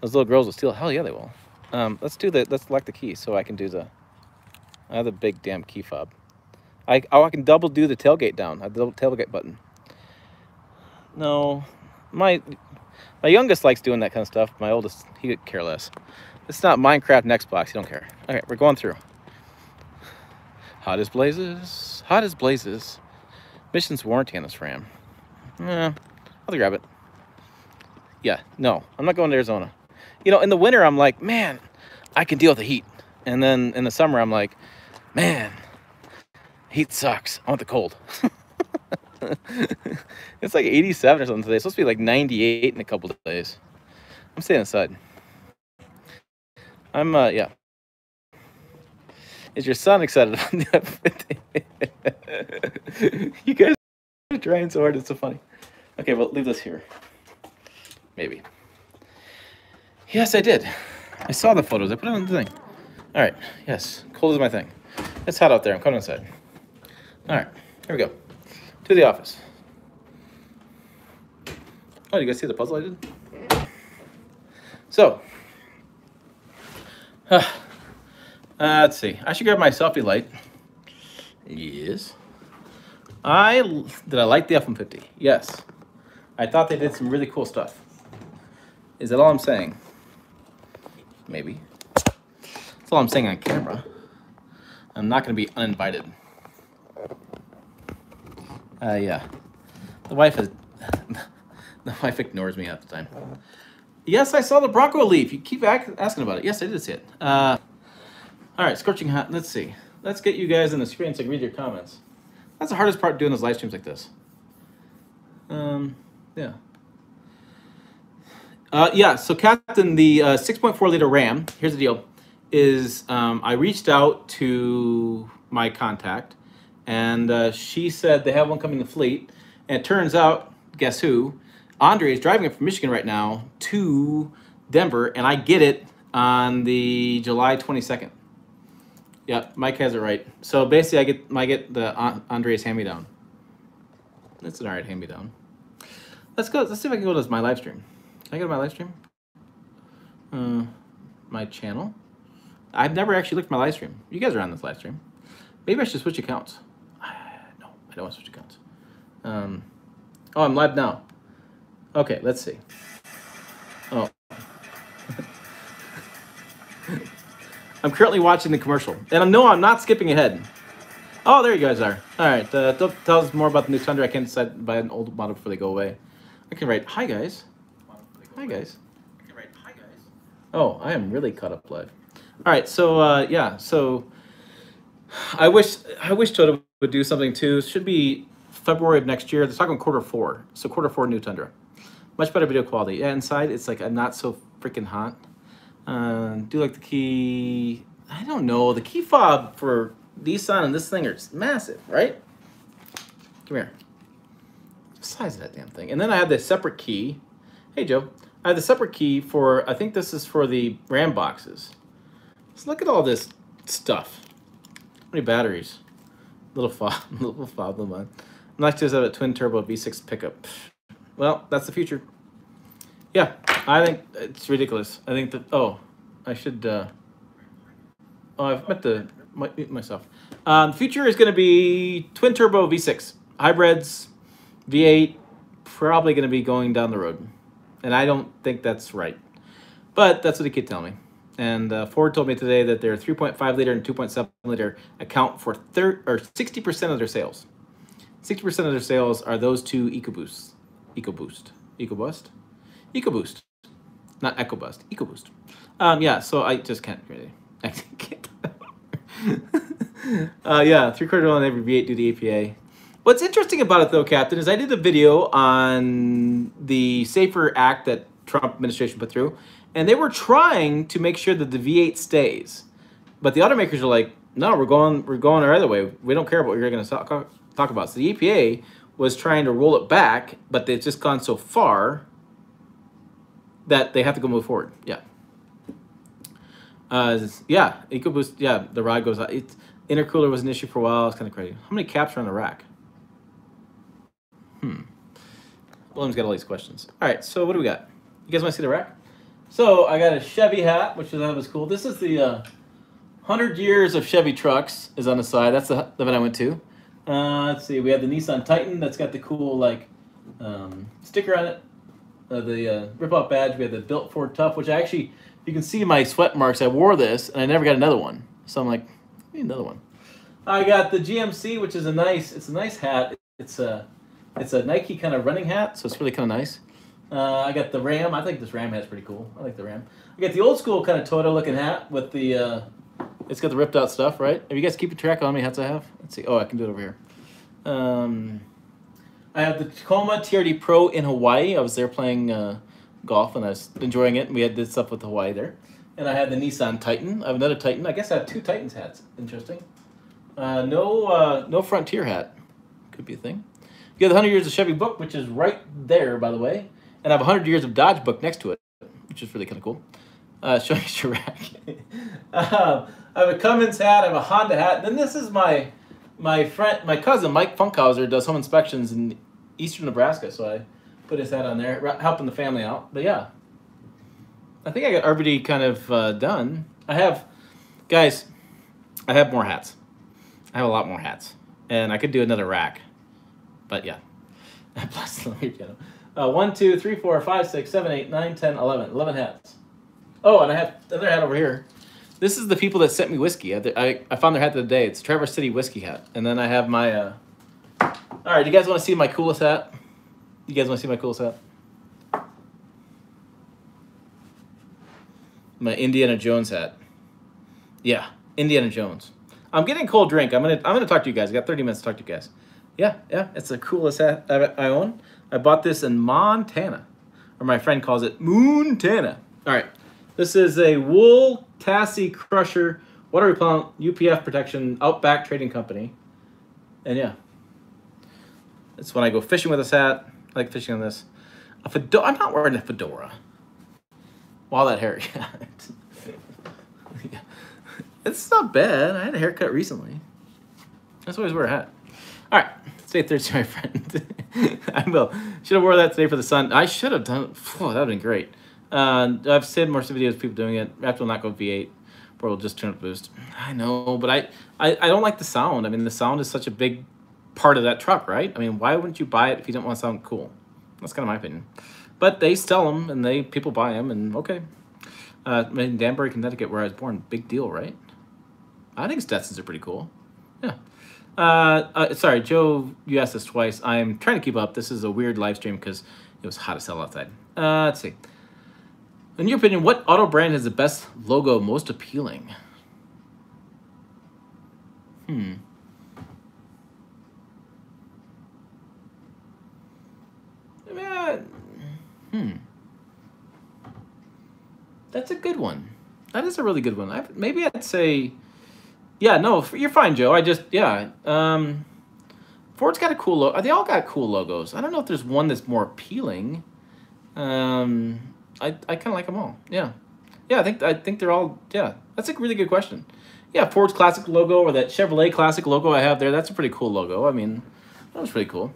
those little girls will steal. Hell yeah, they will. Let's lock the key so I can do the. I have the big damn key fob. I can double do the tailgate down. I double tailgate button. No, my youngest likes doing that kind of stuff. My oldest, he could care less. It's not Minecraft and Xbox. He don't care. Okay, we're going through. Hot as blazes. Hot as blazes. Missions warranty on this Ram. Yeah, I'll grab it. Yeah, no. I'm not going to Arizona. You know, in the winter, I'm like, man, I can deal with the heat. And then in the summer, I'm like, man, heat sucks. I want the cold. It's like 87 or something today. It's supposed to be like 98 in a couple of days. I'm staying inside. I'm yeah. Is your son excited about the F-150? You guys are trying so hard, it's so funny. Okay, well, leave this here. Maybe. Yes, I did. I saw the photos. I put it on the thing. All right. Yes. Cold is my thing. It's hot out there. I'm coming inside. All right. Here we go. To the office. Oh, you guys see the puzzle I did? So, let's see. I should grab my selfie light. Yes. Did I like the F-150? Yes. I thought they did some really cool stuff. Is that all I'm saying? Maybe. That's all I'm saying on camera. I'm not going to be uninvited. Yeah. The wife ignores me half the time. Yes, I saw the Bronco leaf. You keep asking about it. Yes, I did see it. All right, scorching hot. Let's see. Let's get you guys in the screen so I can read your comments. That's the hardest part doing those live streams like this. Yeah. Yeah, so Captain, the 6.4 liter Ram, here's the deal, is I reached out to my contact, and she said they have one coming to fleet, and it turns out, guess who, Andre is driving it from Michigan right now to Denver, and I get it on the July 22nd. Yep, Mike has it right. So basically, I get the Andre's hand-me-down. That's an alright hand-me-down. Let's go. Let's see if I can go to my live stream. Can I go to my live stream? My channel? I've never actually looked at my live stream. You guys are on this live stream. Maybe I should switch accounts. No, I don't want to switch accounts. Oh, I'm live now. Okay, let's see. Oh. I'm currently watching the commercial. And no, I'm not skipping ahead. Oh, there you guys are. All right, tell us more about the new Tundra. I can't decide to buy an old model before they go away. I can write, hi, guys. Hi guys. Oh, I am really caught up live. All right, so yeah, so I wish Toyota would do something too. It should be February of next year. They're talking quarter 4, so quarter 4 new Tundra, much better video quality. Yeah, inside it's like I'm not so freaking hot. Do you like the key? I don't know. The key fob for Nissan and this thing are massive, right? Come here. The size of that damn thing. And then I have this separate key. Hey Joe. I have the separate key for, I think this is for the RAM boxes. So look at all this stuff. How many batteries? Little fob, little one. I'm not just out of a twin turbo V6 pickup. Well, that's the future. Yeah, I think it's ridiculous. I think that, oh, I should, oh, I've meant to mute myself. The future is going to be twin turbo V6. Hybrids, V8, probably going to be going down the road. And I don't think that's right. But that's what the kid told me. And Ford told me today that their 3.5 liter and 2.7 liter account for 60% of their sales. 60% of their sales are those two EcoBoosts. EcoBoost. Not EcoBoost. EcoBoost. Yeah, so I just can't really. I can't. Yeah, 3/4 on every V8 due to EPA. What's interesting about it, though, Captain, is I did a video on the SAFER Act that Trump administration put through, and they were trying to make sure that the V8 stays. But the automakers are like, no, we're going our other way. We don't care about what you're going to talk about. So the EPA was trying to roll it back, but they've just gone so far that they have to go move forward. Yeah. Yeah, EcoBoost, yeah, the rod goes out. It's, intercooler was an issue for a while. It's kind of crazy. How many caps are on the rack? William's got all these questions. All right, so what do we got? You guys want to see the rack? So I got a Chevy hat, which I thought was cool. This is the 100 years of Chevy trucks is on the side. That's the event I went to. Let's see. We have the Nissan Titan that's got the cool like sticker on it. The rip-off badge. We have the Built Ford Tough, which I actually, you can see my sweat marks. I wore this, and I never got another one. So I'm like, I need another one. I got the GMC, which is a nice, it's a nice hat. It's a Nike kind of running hat, so it's really kind of nice. I got the Ram. I think this Ram hat's pretty cool. I like the Ram. I got the old school kind of Toyota looking hat with the, it's got the ripped out stuff, right? Are you guys keeping track on how many hats I have? Let's see. Oh, I can do it over here. I have the Tacoma TRD Pro in Hawaii. I was there playing golf and I was enjoying it. And we had this stuff with Hawaii there. and I had the Nissan Titan. I have another Titan. I guess I have two Titans hats. Interesting. No Frontier hat. Could be a thing. You have the 100 Years of Chevy book, which is right there, by the way. And I have a 100 Years of Dodge book next to it, which is really kind of cool. Showing you your rack. I have a Cummins hat. I have a Honda hat. Then this is my cousin, Mike Funkhauser, does home inspections in eastern Nebraska, so I put his hat on there, helping the family out. But yeah, I think I got everybody kind of done. Guys, I have more hats. I have a lot more hats, and I could do another rack. But yeah, plus the leaf channel. 1, 2, 3, 4, 5, 6, 7, 8, 9, 10, 11. 11 hats. Oh, and I have another hat over here. This is the people that sent me whiskey. I found their hat the other day. It's a Traverse City whiskey hat. And then I have my... All right, you guys want to see my coolest hat? You guys want to see my coolest hat? My Indiana Jones hat. Yeah, Indiana Jones. I'm getting a cold drink. I'm gonna talk to you guys. I got 30 minutes to talk to you guys. Yeah, it's the coolest hat I own. I bought this in Montana, or my friend calls it Moontana. All right, this is a wool... Tassie Crusher, water repellent, UPF protection, Outback Trading Company. And yeah, it's when I go fishing with this hat. I like fishing on this. A fedora. I'm not wearing a fedora. Wow, that hair. Yeah. It's not bad. I had a haircut recently. That's always wear a hat. All right, stay thirsty, my friend. I will. Should have wore that today for the sun. I should have done. Oh, that would have been great. I've seen most of the videos of people doing it. Raptor will not go V8, or will just turn up boost. I know, but I don't like the sound. I mean, the sound is such a big part of that truck, right? I mean, why wouldn't you buy it if you didn't want to sound cool? That's kind of my opinion. But they sell them, and people buy them, and okay. In Danbury, Connecticut, where I was born, big deal, right? I think Stetsons are pretty cool. Yeah. Sorry, Joe, you asked this twice. I'm trying to keep up. This is a weird live stream because it was hot as hell outside. Let's see. In your opinion, what auto brand has the best logo, most appealing? That's a good one. That is a really good one. Maybe I'd say, yeah, no, you're fine, Joe. Ford's got a cool logo. They all got cool logos. I don't know if there's one that's more appealing. I kind of like them all. Yeah. I think they're all. Yeah, that's a really good question. Yeah, Ford's classic logo or that Chevrolet classic logo I have there. That's a pretty cool logo. I mean, that was pretty cool.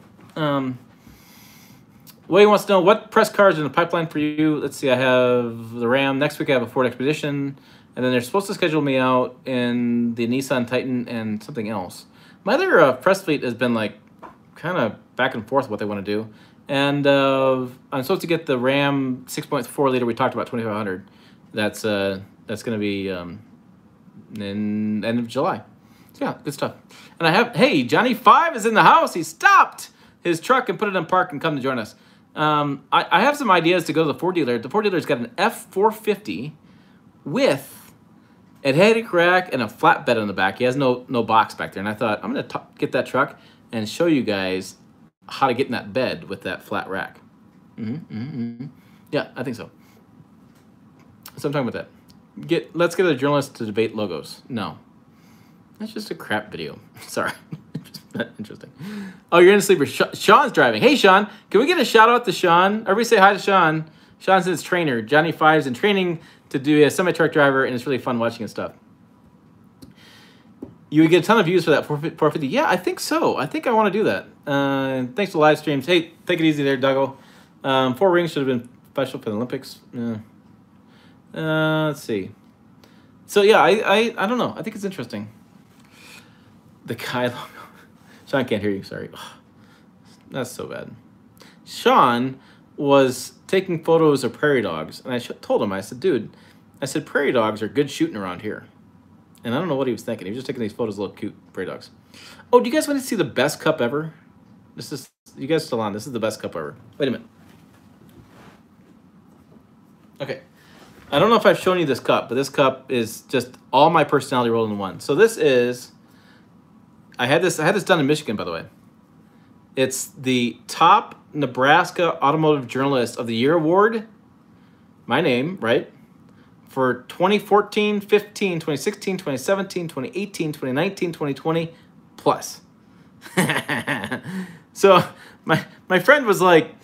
Wade wants to know what press cars are in the pipeline for you. Let's see. I have the Ram next week. I have a Ford Expedition, and then they're supposed to schedule me out in the Nissan Titan and something else. My other press fleet has been like kind of back and forth what they want to do. And I'm supposed to get the Ram 6.4 liter we talked about, 2500. That's going to be in end of July. So yeah, good stuff. And hey, Johnny 5 is in the house. He stopped his truck and put it in park and come to join us. I have some ideas to go to the Ford dealer. The Ford dealer's got an F-450 with a headache rack and a flatbed on the back. He has no box back there. And I thought, I'm going to get that truck and show you guys how to get in that bed with that flat rack. Yeah, I think so. So I'm talking about that. Let's get a journalist to debate logos. No, that's just a crap video. Sorry, not interesting. Oh, you're in a sleeper. Sean's driving. Hey, Sean, can we get a shout out to Sean? Everybody say hi to Sean. Sean's his trainer. Johnny Five's in training to do a semi-truck driver, and it's really fun watching his stuff. You would get a ton of views for that 450. Yeah, I think so. I think I want to do that. Thanks to live streams. Hey, take it easy there, Duggo. 4 rings should have been special for the Olympics. Let's see. So, yeah, I don't know. I think it's interesting. The Kai logo. Sean can't hear you. Sorry. Ugh. That's so bad. Sean was taking photos of prairie dogs, and I told him, I said, dude, prairie dogs are good shooting around here. And I don't know what he was thinking. He was just taking these photos of little cute prairie dogs. Oh, do you guys want to see the best cup ever? You guys still on. This is the best cup ever. Wait a minute. Okay. I don't know if I've shown you this cup, but this cup is just all my personality rolled in one. So this is, I had this done in Michigan, by the way. It's the top Nebraska Automotive Journalist of the Year Award. My name, right? for 2014, 15, 2016, 2017, 2018, 2019, 2020 plus. So my friend was like,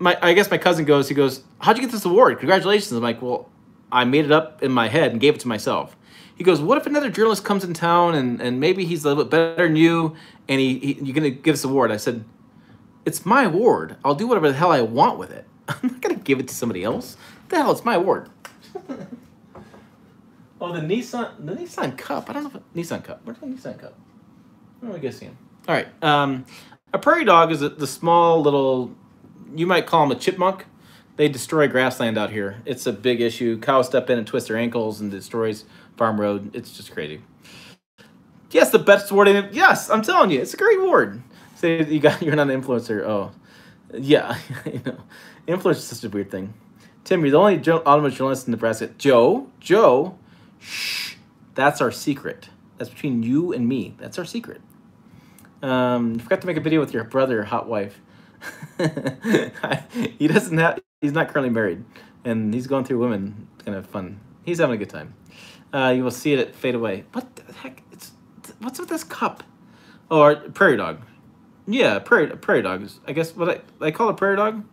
I guess my cousin goes, he goes, how'd you get this award? Congratulations. I'm like, well, I made it up in my head and gave it to myself. He goes, what if another journalist comes in town and maybe he's a little bit better than you and you're going to give us an award? I said, it's my award. I'll do whatever the hell I want with it. I'm not going to give it to somebody else. What the hell, it's my award. Oh, the Nissan Cup. I don't know if Nissan Cup. Where's the Nissan Cup? Where am I guessing? All right. A prairie dog is the small little, you might call them a chipmunk. They destroy grassland out here. It's a big issue. Cows step in and twist their ankles and destroys farm road. It's just crazy. Yes, the best award in it. Yes, I'm telling you, it's a great award. Say so you're not an influencer. Oh, yeah, you know, influencer is such a weird thing. Tim, you're the only automotive journalist in Nebraska. Joe, shh, that's our secret. That's between you and me. That's our secret. You forgot to make a video with your brother, hot wife. He doesn't have. He's not currently married, and he's going through women. It's gonna have fun. He's having a good time. You will see it fade away. What the heck? What's with this cup? Or prairie dog? Yeah, prairie dogs. I guess what I call a prairie dog.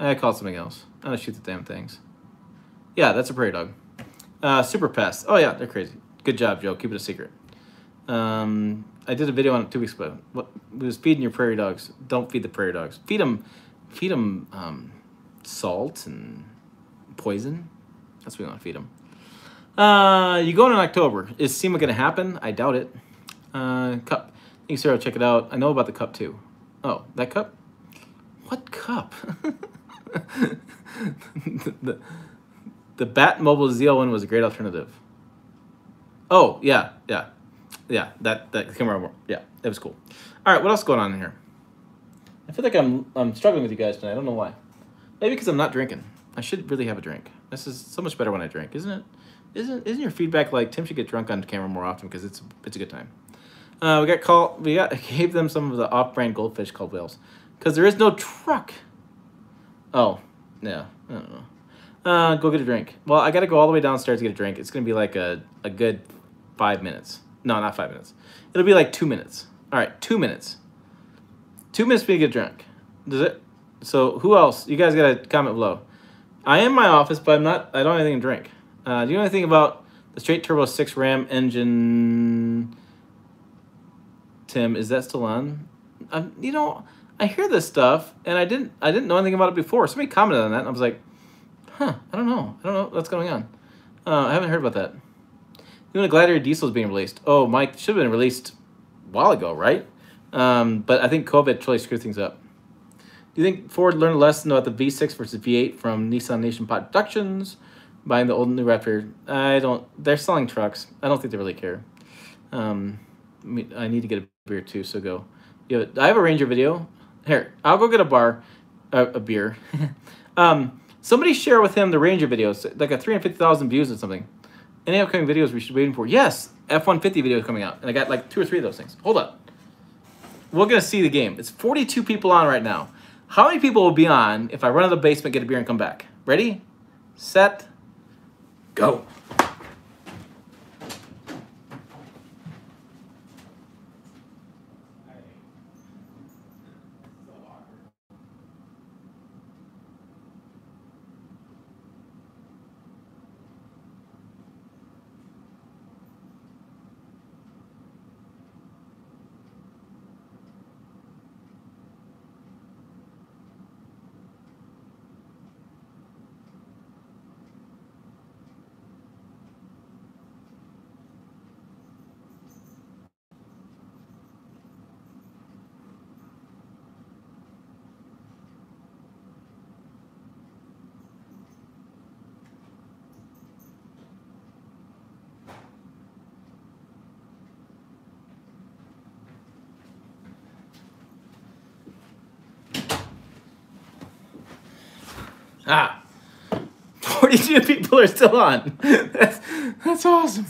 I call it something else. I don't shoot the damn things. Yeah, that's a prairie dog. Super pests. Oh yeah, they're crazy. Good job, Joe. Keep it a secret. I did a video on it 2 weeks ago. What was feeding your prairie dogs? Don't feed the prairie dogs. Feed them salt and poison. That's what we want to feed them. You going in October? Is SEMA going to happen? I doubt it. Cup. Thanks, Sarah. Check it out. I know about the cup too. Oh, that cup? What cup? the Batmobile ZL1 was a great alternative. Oh yeah, yeah, yeah. That camera. Yeah, it was cool. All right, what else is going on in here? I feel like I'm struggling with you guys tonight. I don't know why. Maybe because I'm not drinking. I should really have a drink. This is so much better when I drink, isn't it? Isn't your feedback like Tim should get drunk on camera more often because it's a good time? I gave them some of the off-brand goldfish called whales because there is no truck. Oh, yeah, I don't know. Go get a drink. Well, I got to go all the way downstairs to get a drink. It's going to be like a good 5 minutes. No, not 5 minutes. It'll be like 2 minutes. All right, 2 minutes. 2 minutes for me to get drunk. Does it? So who else? You guys got to comment below. I am in my office, but I don't have anything to drink. Do you know anything about the straight turbo 6 Ram engine? Tim, is that still on? You know, I hear this stuff, and I didn't know anything about it before. Somebody commented on that, and I was like, huh, I don't know what's going on. I haven't heard about that. You know, Gladiator Diesel is being released. Oh, Mike, should have been released a while ago, right? But I think COVID really screwed things up. Do you think Ford learned a lesson about the V6 versus V8 from Nissan Nation Pod Productions? Buying the old and new Raptor. They're selling trucks. I don't think they really care. I need to get a beer too, so go. Yeah, I have a Ranger video. Here, I'll go get a beer. Somebody share with him the Ranger videos, like a 350,000 views or something. Any upcoming videos we should be waiting for? Yes, F-150 video is coming out, and I got like 2 or 3 of those things. Hold up. We're gonna see the game. It's 42 people on right now. How many people will be on if I run to the basement, get a beer, and come back? Ready, set, go. Ah, 42 people are still on. That's awesome.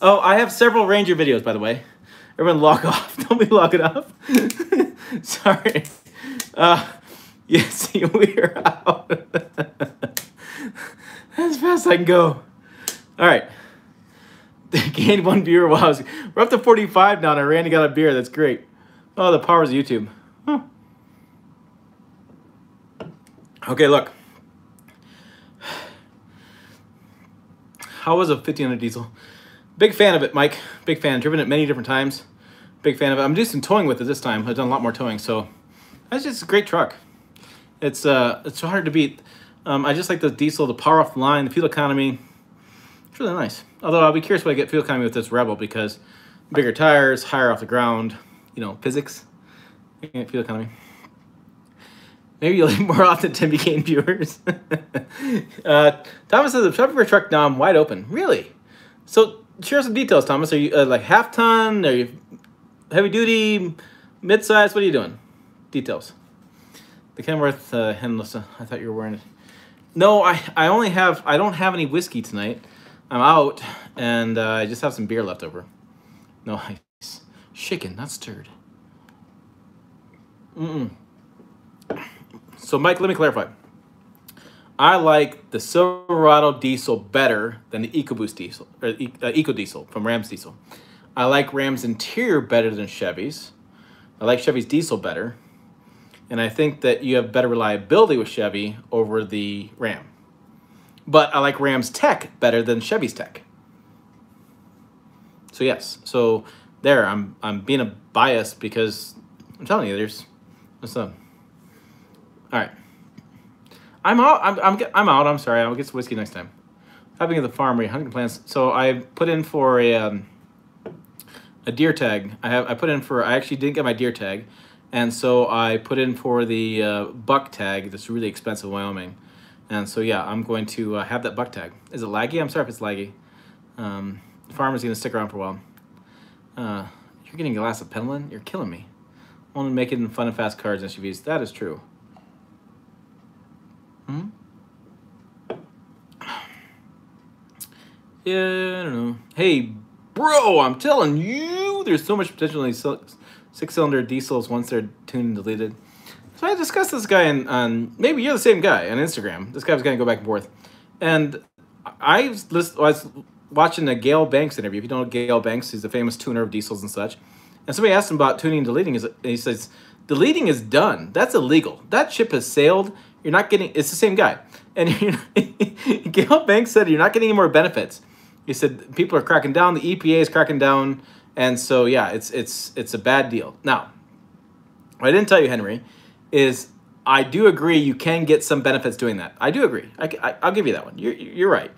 Oh, I have several Ranger videos, by the way. Everyone log off. Don't be logging off. Sorry. Yes, we are out. As fast as I can go. All right. Gained one viewer while I was... We're up to 45 now, and I ran and got a beer. That's great. Oh, the powers of YouTube. Huh. Okay, look. How was a 1500 diesel? Big fan of it, Mike. Big fan. Driven it many different times. Big fan of it. I'm doing some towing with it this time. I've done a lot more towing, so... That's just a great truck. It's hard to beat. I just like the diesel, the power off the line, the fuel economy. It's really nice. Although I'll be curious what I get fuel economy with this Rebel, because bigger tires, higher off the ground, you know, physics. I can't fuel economy. Maybe you'll eat more often to gain viewers. Thomas says, I'm shopping for a truck now. I'm wide open. Really? So share some details, Thomas. Are you like half ton? Are you heavy duty? Midsize? What are you doing? Details. The Kenworth Henless. I thought you were wearing it. No, I don't have any whiskey tonight. I'm out, and I just have some beer left over. No ice. Shaken, not stirred. So, Mike, let me clarify. I like the Silverado diesel better than the EcoBoost diesel, or EcoDiesel from Ram's diesel. I like Ram's interior better than Chevy's. I like Chevy's diesel better. And I think that you have better reliability with Chevy over the Ram. But I like Ram's tech better than Chevy's tech. So yes, so there I'm being a bias because I'm telling you there's some. All right, I'm out. I'm out. I'm sorry. I'll get some whiskey next time. Having at the farm, we hunting plans. So I put in for a deer tag. I actually didn't get my deer tag, and so I put in for the buck tag. That's really expensive in Wyoming. And so, yeah, I'm going to have that buck tag. Is it laggy? I'm sorry if it's laggy. The farmer's going to stick around for a while. You're getting a glass of Penland? You're killing me. I want to make it in fun and fast cars and SUVs. That is true. Hmm? Yeah, I don't know. Hey, bro, I'm telling you, there's so much potential in these six-cylinder diesels once they're tuned and deleted. So I discussed this guy on maybe you're the same guy on Instagram. This guy was going to go back and forth. And I was watching a Gale Banks interview. If you don't know Gale Banks, he's a famous tuner of diesels and such. And somebody asked him about tuning and deleting. And he says, deleting is done. That's illegal. That ship has sailed. You're not getting, it's the same guy. And Gale Banks said, you're not getting any more benefits. He said, people are cracking down. The EPA is cracking down. And so, yeah, it's a bad deal. Now, what I didn't tell you, Henry, is I do agree you can get some benefits doing that. I do agree. I'll give you that one. You're right.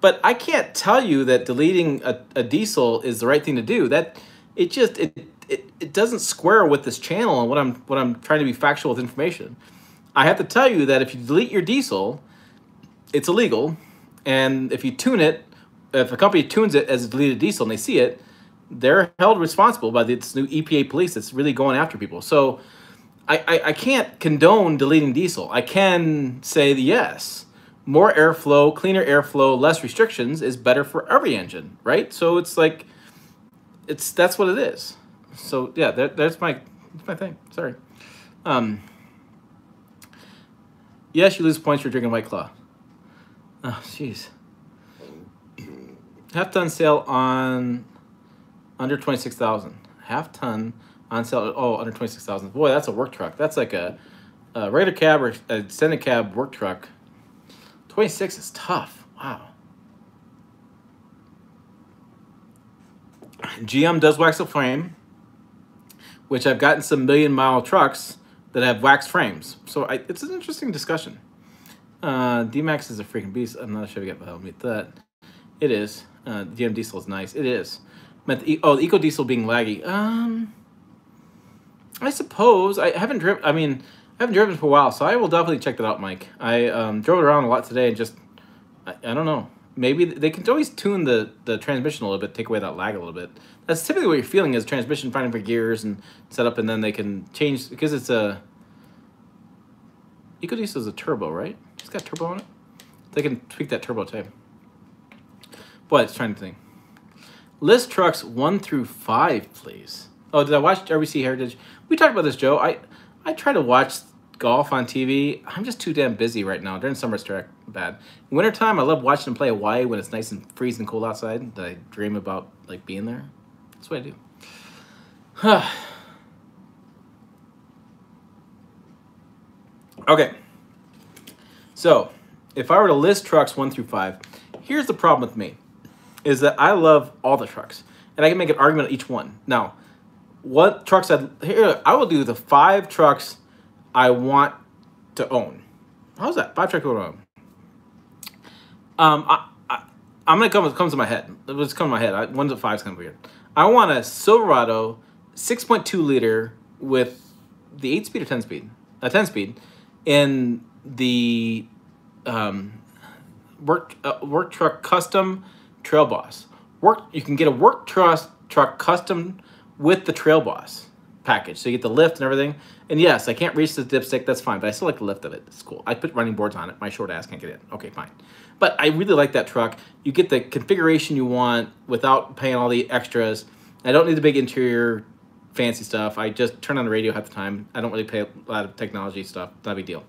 But I can't tell you that deleting a diesel is the right thing to do. That it doesn't square with this channel and what I'm trying to be factual with information. I have to tell you that if you delete your diesel, it's illegal, and if you tune it, if a company tunes it as a deleted diesel and they see it, they're held responsible by this new EPA police that's really going after people. So I can't condone deleting diesel. I can say the yes. More airflow, cleaner airflow, less restrictions is better for every engine, right? So it's like, that's what it is. So yeah, that's my thing. Sorry. Yes, you lose points for drinking White Claw. Oh, jeez. Half ton sale on under 26,000. Half ton. On sale, oh, under 26,000. Boy, that's a work truck. That's like a regular cab or extended cab work truck. 26 is tough. Wow. GM does wax a frame, which I've gotten some million-mile trucks that have wax frames. So it's an interesting discussion. D-Max is a freaking beast. I'm not sure if I get help meet that. It is. GM diesel is nice. It is. Oh, the EcoDiesel being laggy. I suppose I haven't driven for a while, so I will definitely check that out, Mike. I drove around a lot today and just I don't know. Maybe they can always tune the transmission a little bit, take away that lag a little bit. That's typically what you're feeling is transmission, finding for gears and setup, and then they can change because it's a EcoDiesel is a turbo, right? It's got turbo on it. They can tweak that turbo type. Boy, it's trying to think. List trucks 1 through 5, please. Oh, did I watch RBC Heritage? We talked about this, Joe. I try to watch golf on TV. I'm just too damn busy right now. During summer bad. In wintertime, I love watching them play Hawaii when it's nice and freezing cold outside. I dream about, like, being there. That's what I do. Okay. So, if I were to list trucks 1 through 5, here's the problem with me, is that I love all the trucks, and I can make an argument on each one. Now, what trucks I will do the 5 trucks I want to own. How's that? 5 trucks I want to own. I'm gonna come to my head. Let's come to my head. 1 to 5 is kind of weird. I want a Silverado 6.2 liter with the 8-speed or 10-speed, 10-speed, in the work truck custom Trail Boss. You can get a work truck custom with the Trail Boss package, so you get the lift and everything. And yes, I can't reach the dipstick, that's fine, but I still like the lift of it. It's cool. I put running boards on it. My short ass can't get in. Okay, fine. But I really like that truck. You get the configuration you want without paying all the extras. I don't need the big interior fancy stuff. I just turn on the radio half the time. I don't really pay a lot of technology stuff. Not a big deal.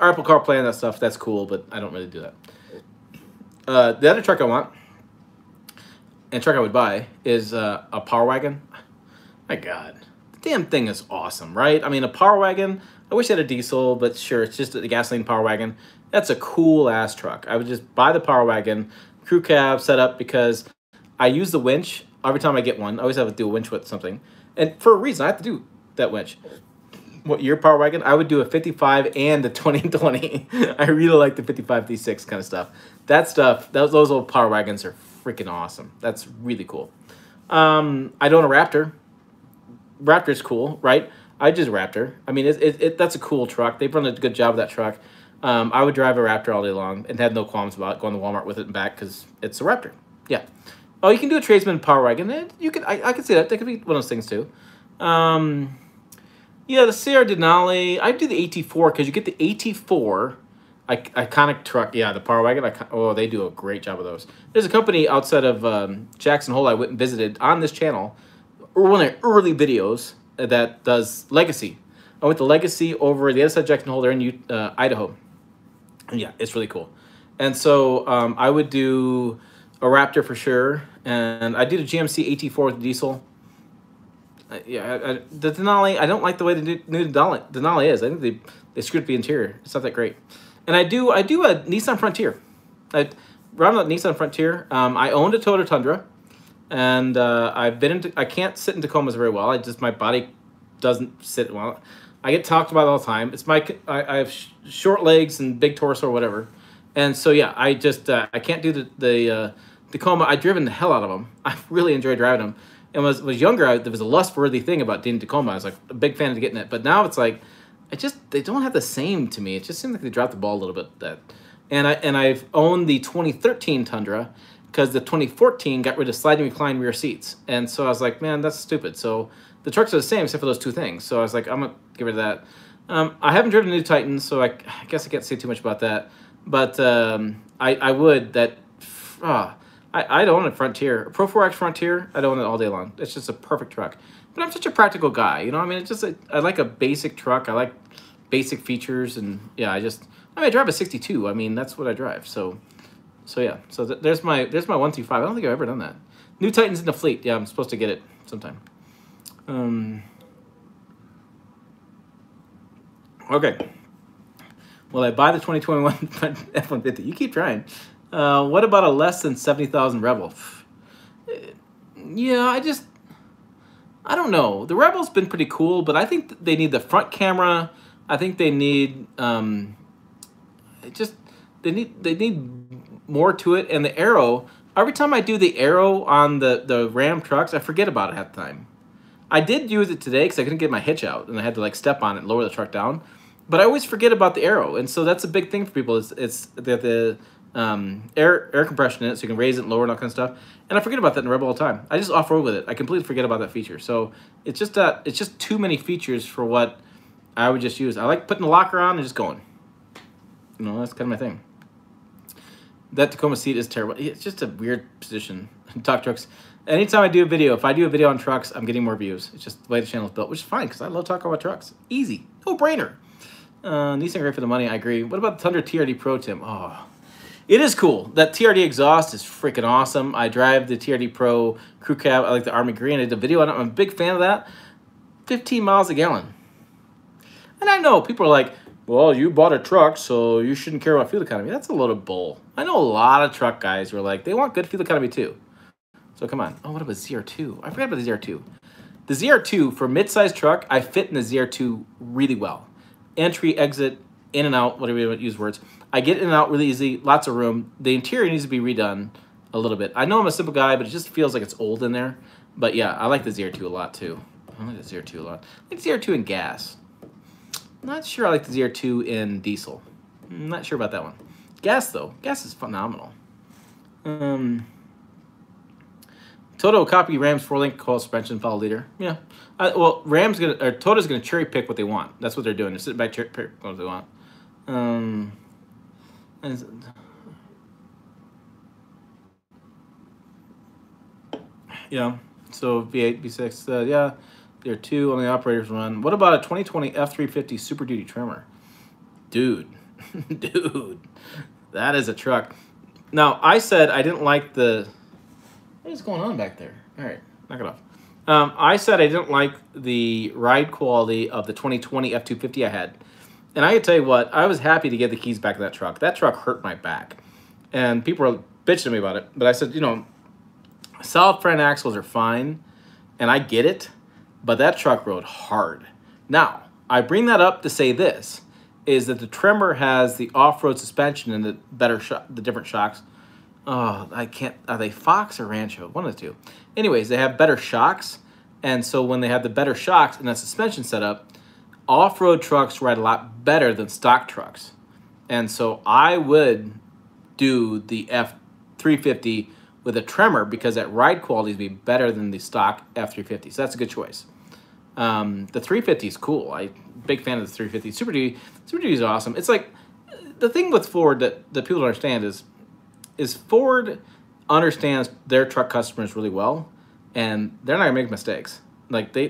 Apple CarPlay and that stuff, that's cool, but I don't really do that. The other truck I want, and truck I would buy, is a Power Wagon. My God. The damn thing is awesome, right? I mean, a Power Wagon, I wish it had a diesel, but sure, it's just the gasoline Power Wagon. That's a cool-ass truck. I would just buy the Power Wagon, crew cab set up, because I use the winch every time I get one. I always have to do a winch with something. And for a reason, I have to do that winch. What year Power Wagon? I would do a 55 and the 2020. I really like the 55, 56 kind of stuff. That stuff, those old Power Wagons are freaking awesome. That's really cool. I'd own a Raptor. Raptor's cool, right? I just Raptor. I mean, that's a cool truck. They've done a good job of that truck. I would drive a Raptor all day long and have no qualms about going to Walmart with it and back because it's a Raptor. Yeah. Oh, you can do a Tradesman Power Wagon. You could, I could see that. That could be one of those things too. Yeah, the CR Denali. I do the AT4 because you get the AT4, iconic truck. Yeah, the Power Wagon. Oh, they do a great job of those. There's a company outside of Jackson Hole I went and visited on this channel, or one of their early videos, that does Legacy. I went to Legacy over the other side of Jackson Hole. They're in Idaho. And yeah, it's really cool. And so I would do a Raptor for sure. And I did a GMC AT4 with diesel. Yeah, the Denali, I don't like the way the new Denali is. I think they screwed up the interior. It's not that great. And I do a Nissan Frontier. Rounding out Nissan Frontier, I owned a Toyota Tundra, and I can't sit in Tacomas very well. My body doesn't sit well. I get talked about all the time. I have short legs and big torso or whatever, and so yeah, I just I can't do the Tacoma. I've driven the hell out of them. I really enjoy driving them. And when I was younger, there was a lust-worthy thing about Dean Tacoma. I was like a big fan of getting it. But now it's like, they don't have the same to me. It just seems like they dropped the ball a little bit. And I've owned the 2013 Tundra because the 2014 got rid of slide and recline rear seats. And so I was like, man, that's stupid. So the trucks are the same except for those two things. So I was like, I'm going to get rid of that. I haven't driven a new Titan, so I guess I can't say too much about that. But I would that... I'd own a Frontier, a Pro 4X Frontier. I'd own it all day long. It's just a perfect truck. But I'm such a practical guy, you know. I mean, it's just I like a basic truck. I like basic features, and yeah, I drive a '62. I mean, that's what I drive. So yeah. So there's my 1 through 5. I don't think I've ever done that. New Titan's in the fleet. Yeah, I'm supposed to get it sometime. Okay. Will I buy the 2021 F-150? You keep trying. What about a less than 70,000 Rebel? Yeah, I don't know. The Rebel's been pretty cool, but I think they need the front camera. I think they need, they need more to it. And the aero, every time I do the aero on the Ram trucks, I forget about it half the time. I did use it today because I couldn't get my hitch out, and I had to like step on it and lower the truck down. But I always forget about the aero, and so that's a big thing for people. It's the air compression in it, so you can raise it and lower it and all kind of stuff. And I forget about that in Rebel all the time. I just off-road with it. I completely forget about that feature. So it's just that it's just too many features for what I would just use. I like putting the locker on and just going. You know, that's kind of my thing. That Tacoma seat is terrible. It's just a weird position. Talk trucks. Anytime I do a video, if I do a video on trucks, I'm getting more views. It's just the way the channel is built, which is fine because I love talking about trucks. Easy. No brainer. Nissan great for the money. I agree. What about the Tundra TRD Pro, Tim? Oh, It is cool. That TRD exhaust is freaking awesome. I drive the TRD Pro Crew Cab. I like the Army Green. I did a video on it. I'm a big fan of that. 15 miles a gallon. And I know people are like, well, you bought a truck, so you shouldn't care about fuel economy. That's a load of bull. I know a lot of truck guys were like, they want good fuel economy too. So come on. Oh, what about ZR2? I forgot about the ZR2. The ZR2, for mid-sized truck, I fit in the ZR2 really well. Entry, exit, in and out, whatever you want to use words. I get in and out really easy, lots of room. The interior needs to be redone a little bit. I know I'm a simple guy, but it just feels like it's old in there. But yeah, I like the ZR2 a lot too. I like the ZR2 a lot. I like the ZR2 in gas. Not sure I like the ZR2 in diesel. Not sure about that one. Gas though, gas is phenomenal. Toto copy Ram's four-link coil suspension follow leader. Yeah, well, Toto's gonna cherry pick what they want. That's what they're doing. They're sitting back cherry pick what they want. Yeah. So V8, V6. Yeah, there are two on the operators run. What about a 2020 F-350 Super Duty Tremor, dude? Dude, that is a truck. Now I said I didn't like the. What is going on back there? All right, knock it off. I said I didn't like the ride quality of the 2020 F-250 I had. And I can tell you what, I was happy to get the keys back to that truck. That truck hurt my back. And people were bitching at me about it. But I said, you know, solid front axles are fine. And I get it. But that truck rode hard. Now, I bring that up to say this, is that the Tremor has the off-road suspension and the better the different shocks. Oh, I can't, are they Fox or Rancho? One of the two. Anyways, they have better shocks. And so when they have the better shocks and that suspension setup, off-road trucks ride a lot better than stock trucks. And so I would do the F-350 with a Tremor because that ride quality would be better than the stock F-350. So that's a good choice. The 350 is cool. I'm a big fan of the 350. Super Duty, Super Duty is awesome. It's like, the thing with Ford that people don't understand is Ford understands their truck customers really well, and they're not gonna make mistakes. Like they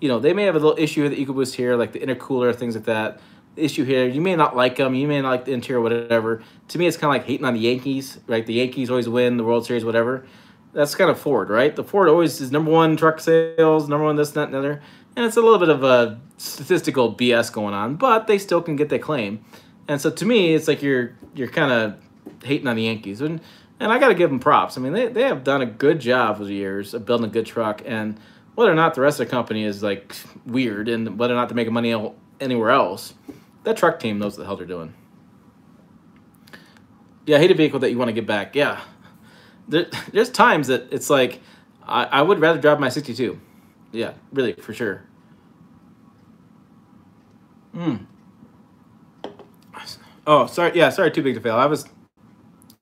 may have a little issue with the EcoBoost here, like the intercooler, things like that. The issue here, you may not like them, you may not like the interior, whatever. To me, it's kind of like hating on the Yankees, right? The Yankees always win the World Series, whatever. That's kind of Ford, right? The Ford always is number one truck sales, number one this, that, and the other. And it's a little bit of a statistical BS going on, but they still can get their claim. And so to me, it's like you're kind of hating on the Yankees, and I got to give them props. I mean, they have done a good job for the years of building a good truck, and whether or not the rest of the company is like weird and whether or not they're making money anywhere else, that truck team knows what the hell they're doing. Yeah, I hate a vehicle that you want to get back. Yeah, there's times that it's like I would rather drive my 62. Yeah, really, for sure. Oh, sorry. Yeah, sorry, too big to fail. I was.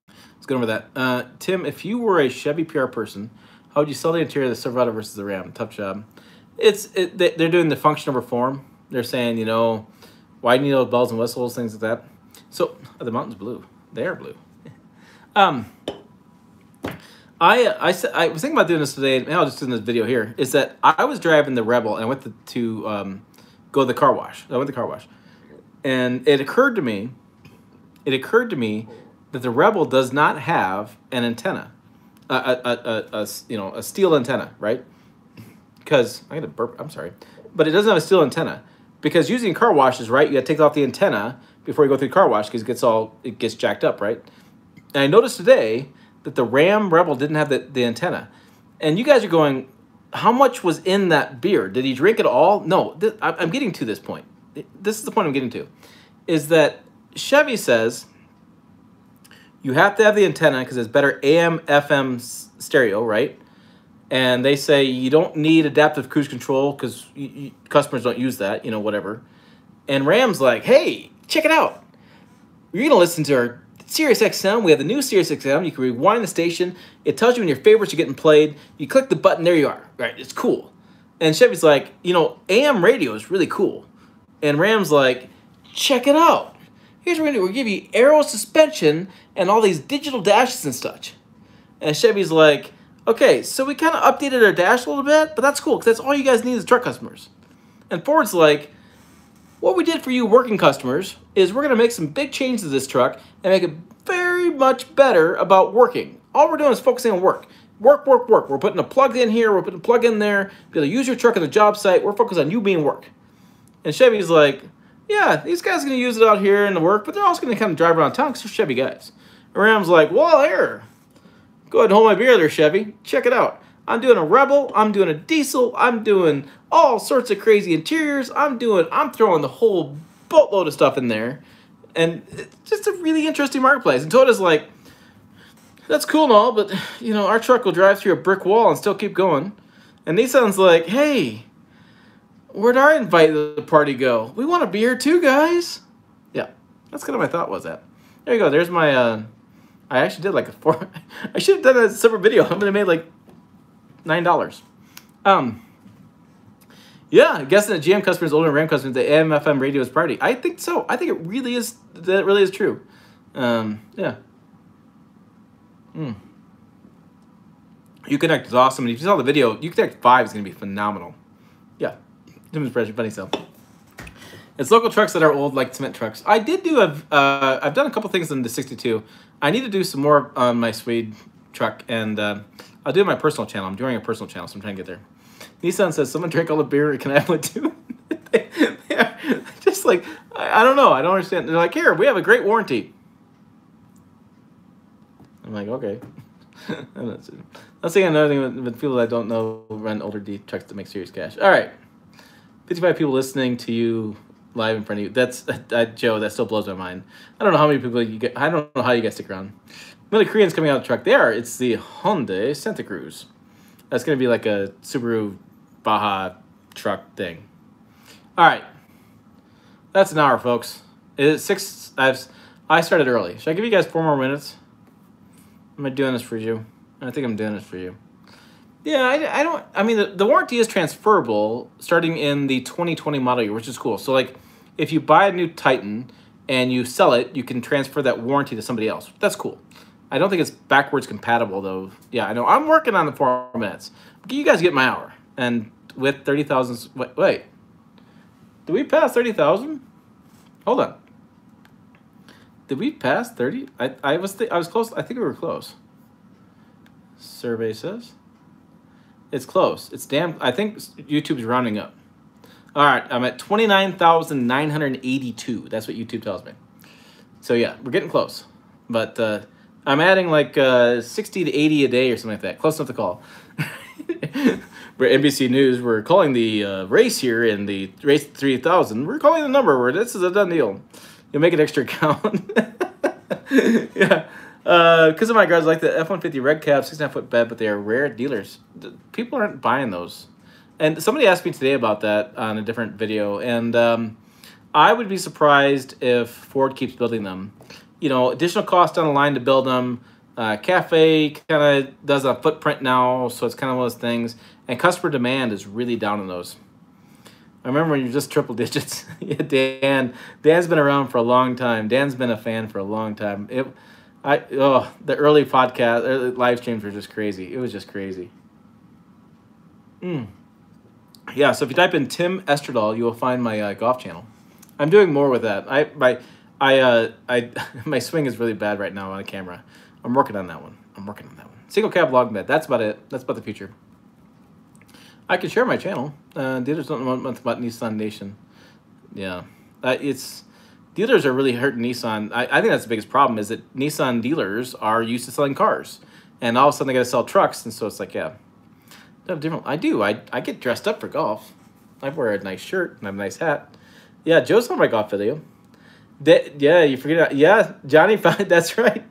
Let's go over that. Tim, if you were a Chevy PR person, how would you sell the interior of the Silverado versus the Ram? Tough job. They're doing the function over form. They're saying, you know, why do you need those bells and whistles, things like that. So oh, the mountain's blue. They are blue. I was thinking about doing this today. I'll just do this video here. Is that I was driving the Rebel and I went to go to the car wash. I went to the car wash, and it occurred to me that the Rebel does not have an antenna, a steel antenna, right? Because I got a burp. I'm sorry, but it doesn't have a steel antenna because using car washes, right? You got to take off the antenna before you go through the car wash because it gets jacked up, right? And I noticed today that the Ram Rebel didn't have the antenna, and you guys are going, how much was in that beer? Did he drink it all? No, I'm getting to this point. This is the point I'm getting to, is that Chevy says. You have to have the antenna because it's better AM, FM stereo, right? And they say you don't need adaptive cruise control because customers don't use that, you know, whatever. And Ram's like, hey, check it out. You're going to listen to our Sirius XM. We have the new Sirius XM. You can rewind the station. It tells you when your favorites are getting played. You click the button. There you are. Right? It's cool. And Chevy's like, you know, AM radio is really cool. And Ram's like, check it out. Here's what we're going to do. We'll give you aero suspension and all these digital dashes and such. And Chevy's like, okay, so we kind of updated our dash a little bit, but that's cool because that's all you guys need as truck customers. And Ford's like, what we did for you working customers is we're going to make some big changes to this truck and make it very very much better about working. All we're doing is focusing on work. Work, work, work. We're putting a plug in here. We're putting a plug in there. Be able to use your truck at the job site. We're focused on you being work. And Chevy's like, yeah, these guys are going to use it out here in the work, but they're also going to come drive around town because they're Chevy guys. And Ram's like, well, there. Go ahead and hold my beer there, Chevy. Check it out. I'm doing a Rebel. I'm doing a diesel. I'm doing all sorts of crazy interiors. I'm throwing the whole boatload of stuff in there. And it's just a really interesting marketplace. And Toyota's like, that's cool and all, but, you know, our truck will drive through a brick wall and still keep going. And Nissan's like, hey, where'd our invite the party go? We want a beer too, guys. Yeah, that's kind of my thought was that. There you go. There's my, I actually did like a four. I should have done a separate video. I would have made like $9. Yeah, I'm guessing that GM customers older than Ram customers, the AM/FM radio is priority. I think so. I think it really is. That really is true. Yeah. Uconnect is awesome, and if you saw the video, Uconnect 5 is going to be phenomenal. Yeah, Tim's pretty funny, so. It's local trucks that are old, like cement trucks. I did do a, I've done a couple things in the 62. I need to do some more on my Swede truck, and I'll do my personal channel. I'm doing a personal channel, so I'm trying to get there. Nissan says, someone drank all the beer, can I have it too? they are just like, I don't know, I don't understand. They're like, here, we have a great warranty. I'm like, okay. That's another thing with people that I don't know run older D trucks that make serious cash. All right. 55 people listening to you live in front of you. That's, Joe, that still blows my mind. I don't know how many people you get. I don't know how you guys stick around. Really, Koreans coming out of the truck. They are. It's the Hyundai Santa Cruz. That's going to be like a Subaru Baja truck thing. All right. That's an hour, folks. It's six. I started early. Should I give you guys 4 more minutes? Am I doing this for you? I think I'm doing this for you. Yeah, I don't... I mean, the warranty is transferable starting in the 2020 model year, which is cool. So, like, if you buy a new Titan and you sell it, you can transfer that warranty to somebody else. That's cool. I don't think it's backwards compatible, though. Yeah, I know. I'm working on the 4 minutes. You guys get my hour. And with 30,000... Wait. Did we pass 30,000? Hold on. Did we pass 30? I was close. I think we were close. Survey says it's close. It's damn. I think YouTube's rounding up. All right, I'm at 29,982. That's what YouTube tells me. So yeah, we're getting close. But I'm adding like 60 to 80 a day or something like that. Close enough to call. We're NBC News. We're calling the race here in the race 3,000. We're calling the number. This is a done deal. You'll make an extra count. Yeah. Because of my guards, like the F-150 red cab, 6.5-foot bed, but they are rare dealers. People aren't buying those. And somebody asked me today about that on a different video. And I would be surprised if Ford keeps building them. You know, additional cost down the line to build them. Cafe kind of does a footprint now, so it's kind of one of those things. And customer demand is really down on those. I remember when you're just triple digits. Yeah, Dan's been around for a long time. Dan's been a fan for a long time. The early podcast, early live streams were just crazy. It was just crazy. Yeah, so if you type in Tim Esterdahl, you will find my golf channel. I'm doing more with that. My swing is really bad right now on a camera. I'm working on that one. Single cab log bed. That's about it. That's about the future. I can share my channel. Dealers don't know much about Nissan Nation. Yeah. Dealers are really hurting Nissan. I think that's the biggest problem is that Nissan dealers are used to selling cars. And all of a sudden they got to sell trucks. And so it's like, yeah. I get dressed up for golf. I wear a nice shirt and I have a nice hat. Yeah, Joe's on my golf video. Yeah, you forget. Yeah, Johnny, that's right.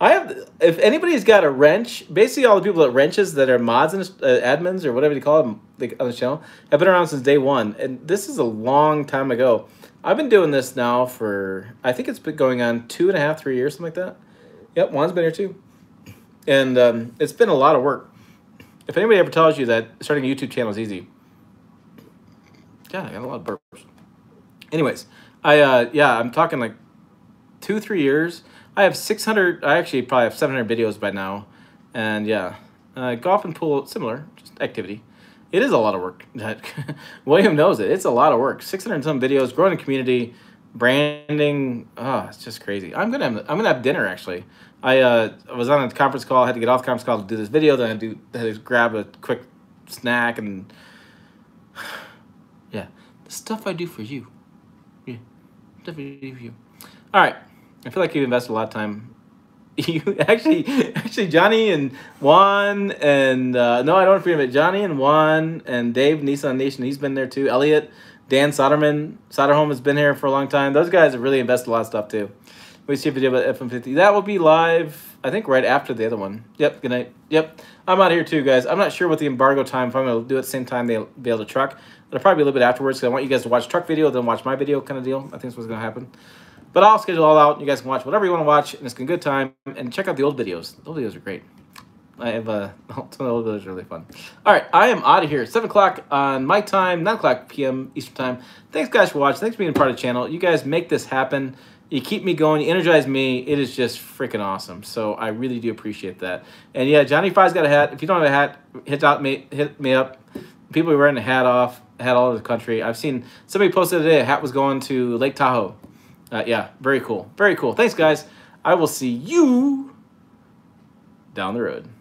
If anybody's got a wrench, basically all the people that wrenches that are mods and admins or whatever you call them on the channel, have been around since day one. And this is a long time ago. I've been doing this now for, I think it's been going on 2.5, 3 years, something like that. Yep, Juan's been here too. And it's been a lot of work. If anybody ever tells you that starting a YouTube channel is easy. Yeah, I got a lot of burps. Anyways, I'm talking like 2, 3 years. I have 600, I actually probably have 700 videos by now. And yeah, golf and pool, similar, just activity. It is a lot of work. William knows it. It's a lot of work. 600 and some videos, growing a community, Branding, oh, it's just crazy. I'm gonna have dinner actually. I was on a conference call, had to get off the conference call to do this video, then I had to grab a quick snack and yeah, the stuff I do for you. Yeah, stuff I do for you. All right, I feel like you've invested a lot of time. You actually Johnny and Juan and no, I don't forget it. Johnny and Juan and Dave, Nissan Nation, he's been there too. Elliot. Dan Soderholm has been here for a long time. Those guys have really invested a lot of stuff too. We see a video about FM50. That will be live, I think, right after the other one. Yep, good night. Yep, I'm out of here too, guys. I'm not sure what the embargo time, if I'm going to do it at the same time they bail the truck. It'll probably be a little bit afterwards because I want you guys to watch truck video, then watch my video kind of deal. I think that's what's going to happen. But I'll schedule all out. You guys can watch whatever you want to watch, and it's been a good time. And check out the old videos. The old videos are great. I have some of the old videos are really fun. All right, I am out of here. 7 o'clock on my time, 9 o'clock p.m. Eastern time. Thanks, guys, for watching. Thanks for being part of the channel. You guys make this happen. You keep me going. You energize me. It is just freaking awesome. So I really do appreciate that. And, yeah, Johnny Five's got a hat. If you don't have a hat, hit me up. People are wearing a hat off, hat all over the country. I've seen somebody posted today a hat was going to Lake Tahoe. Yeah, very cool. Very cool. Thanks, guys. I will see you down the road.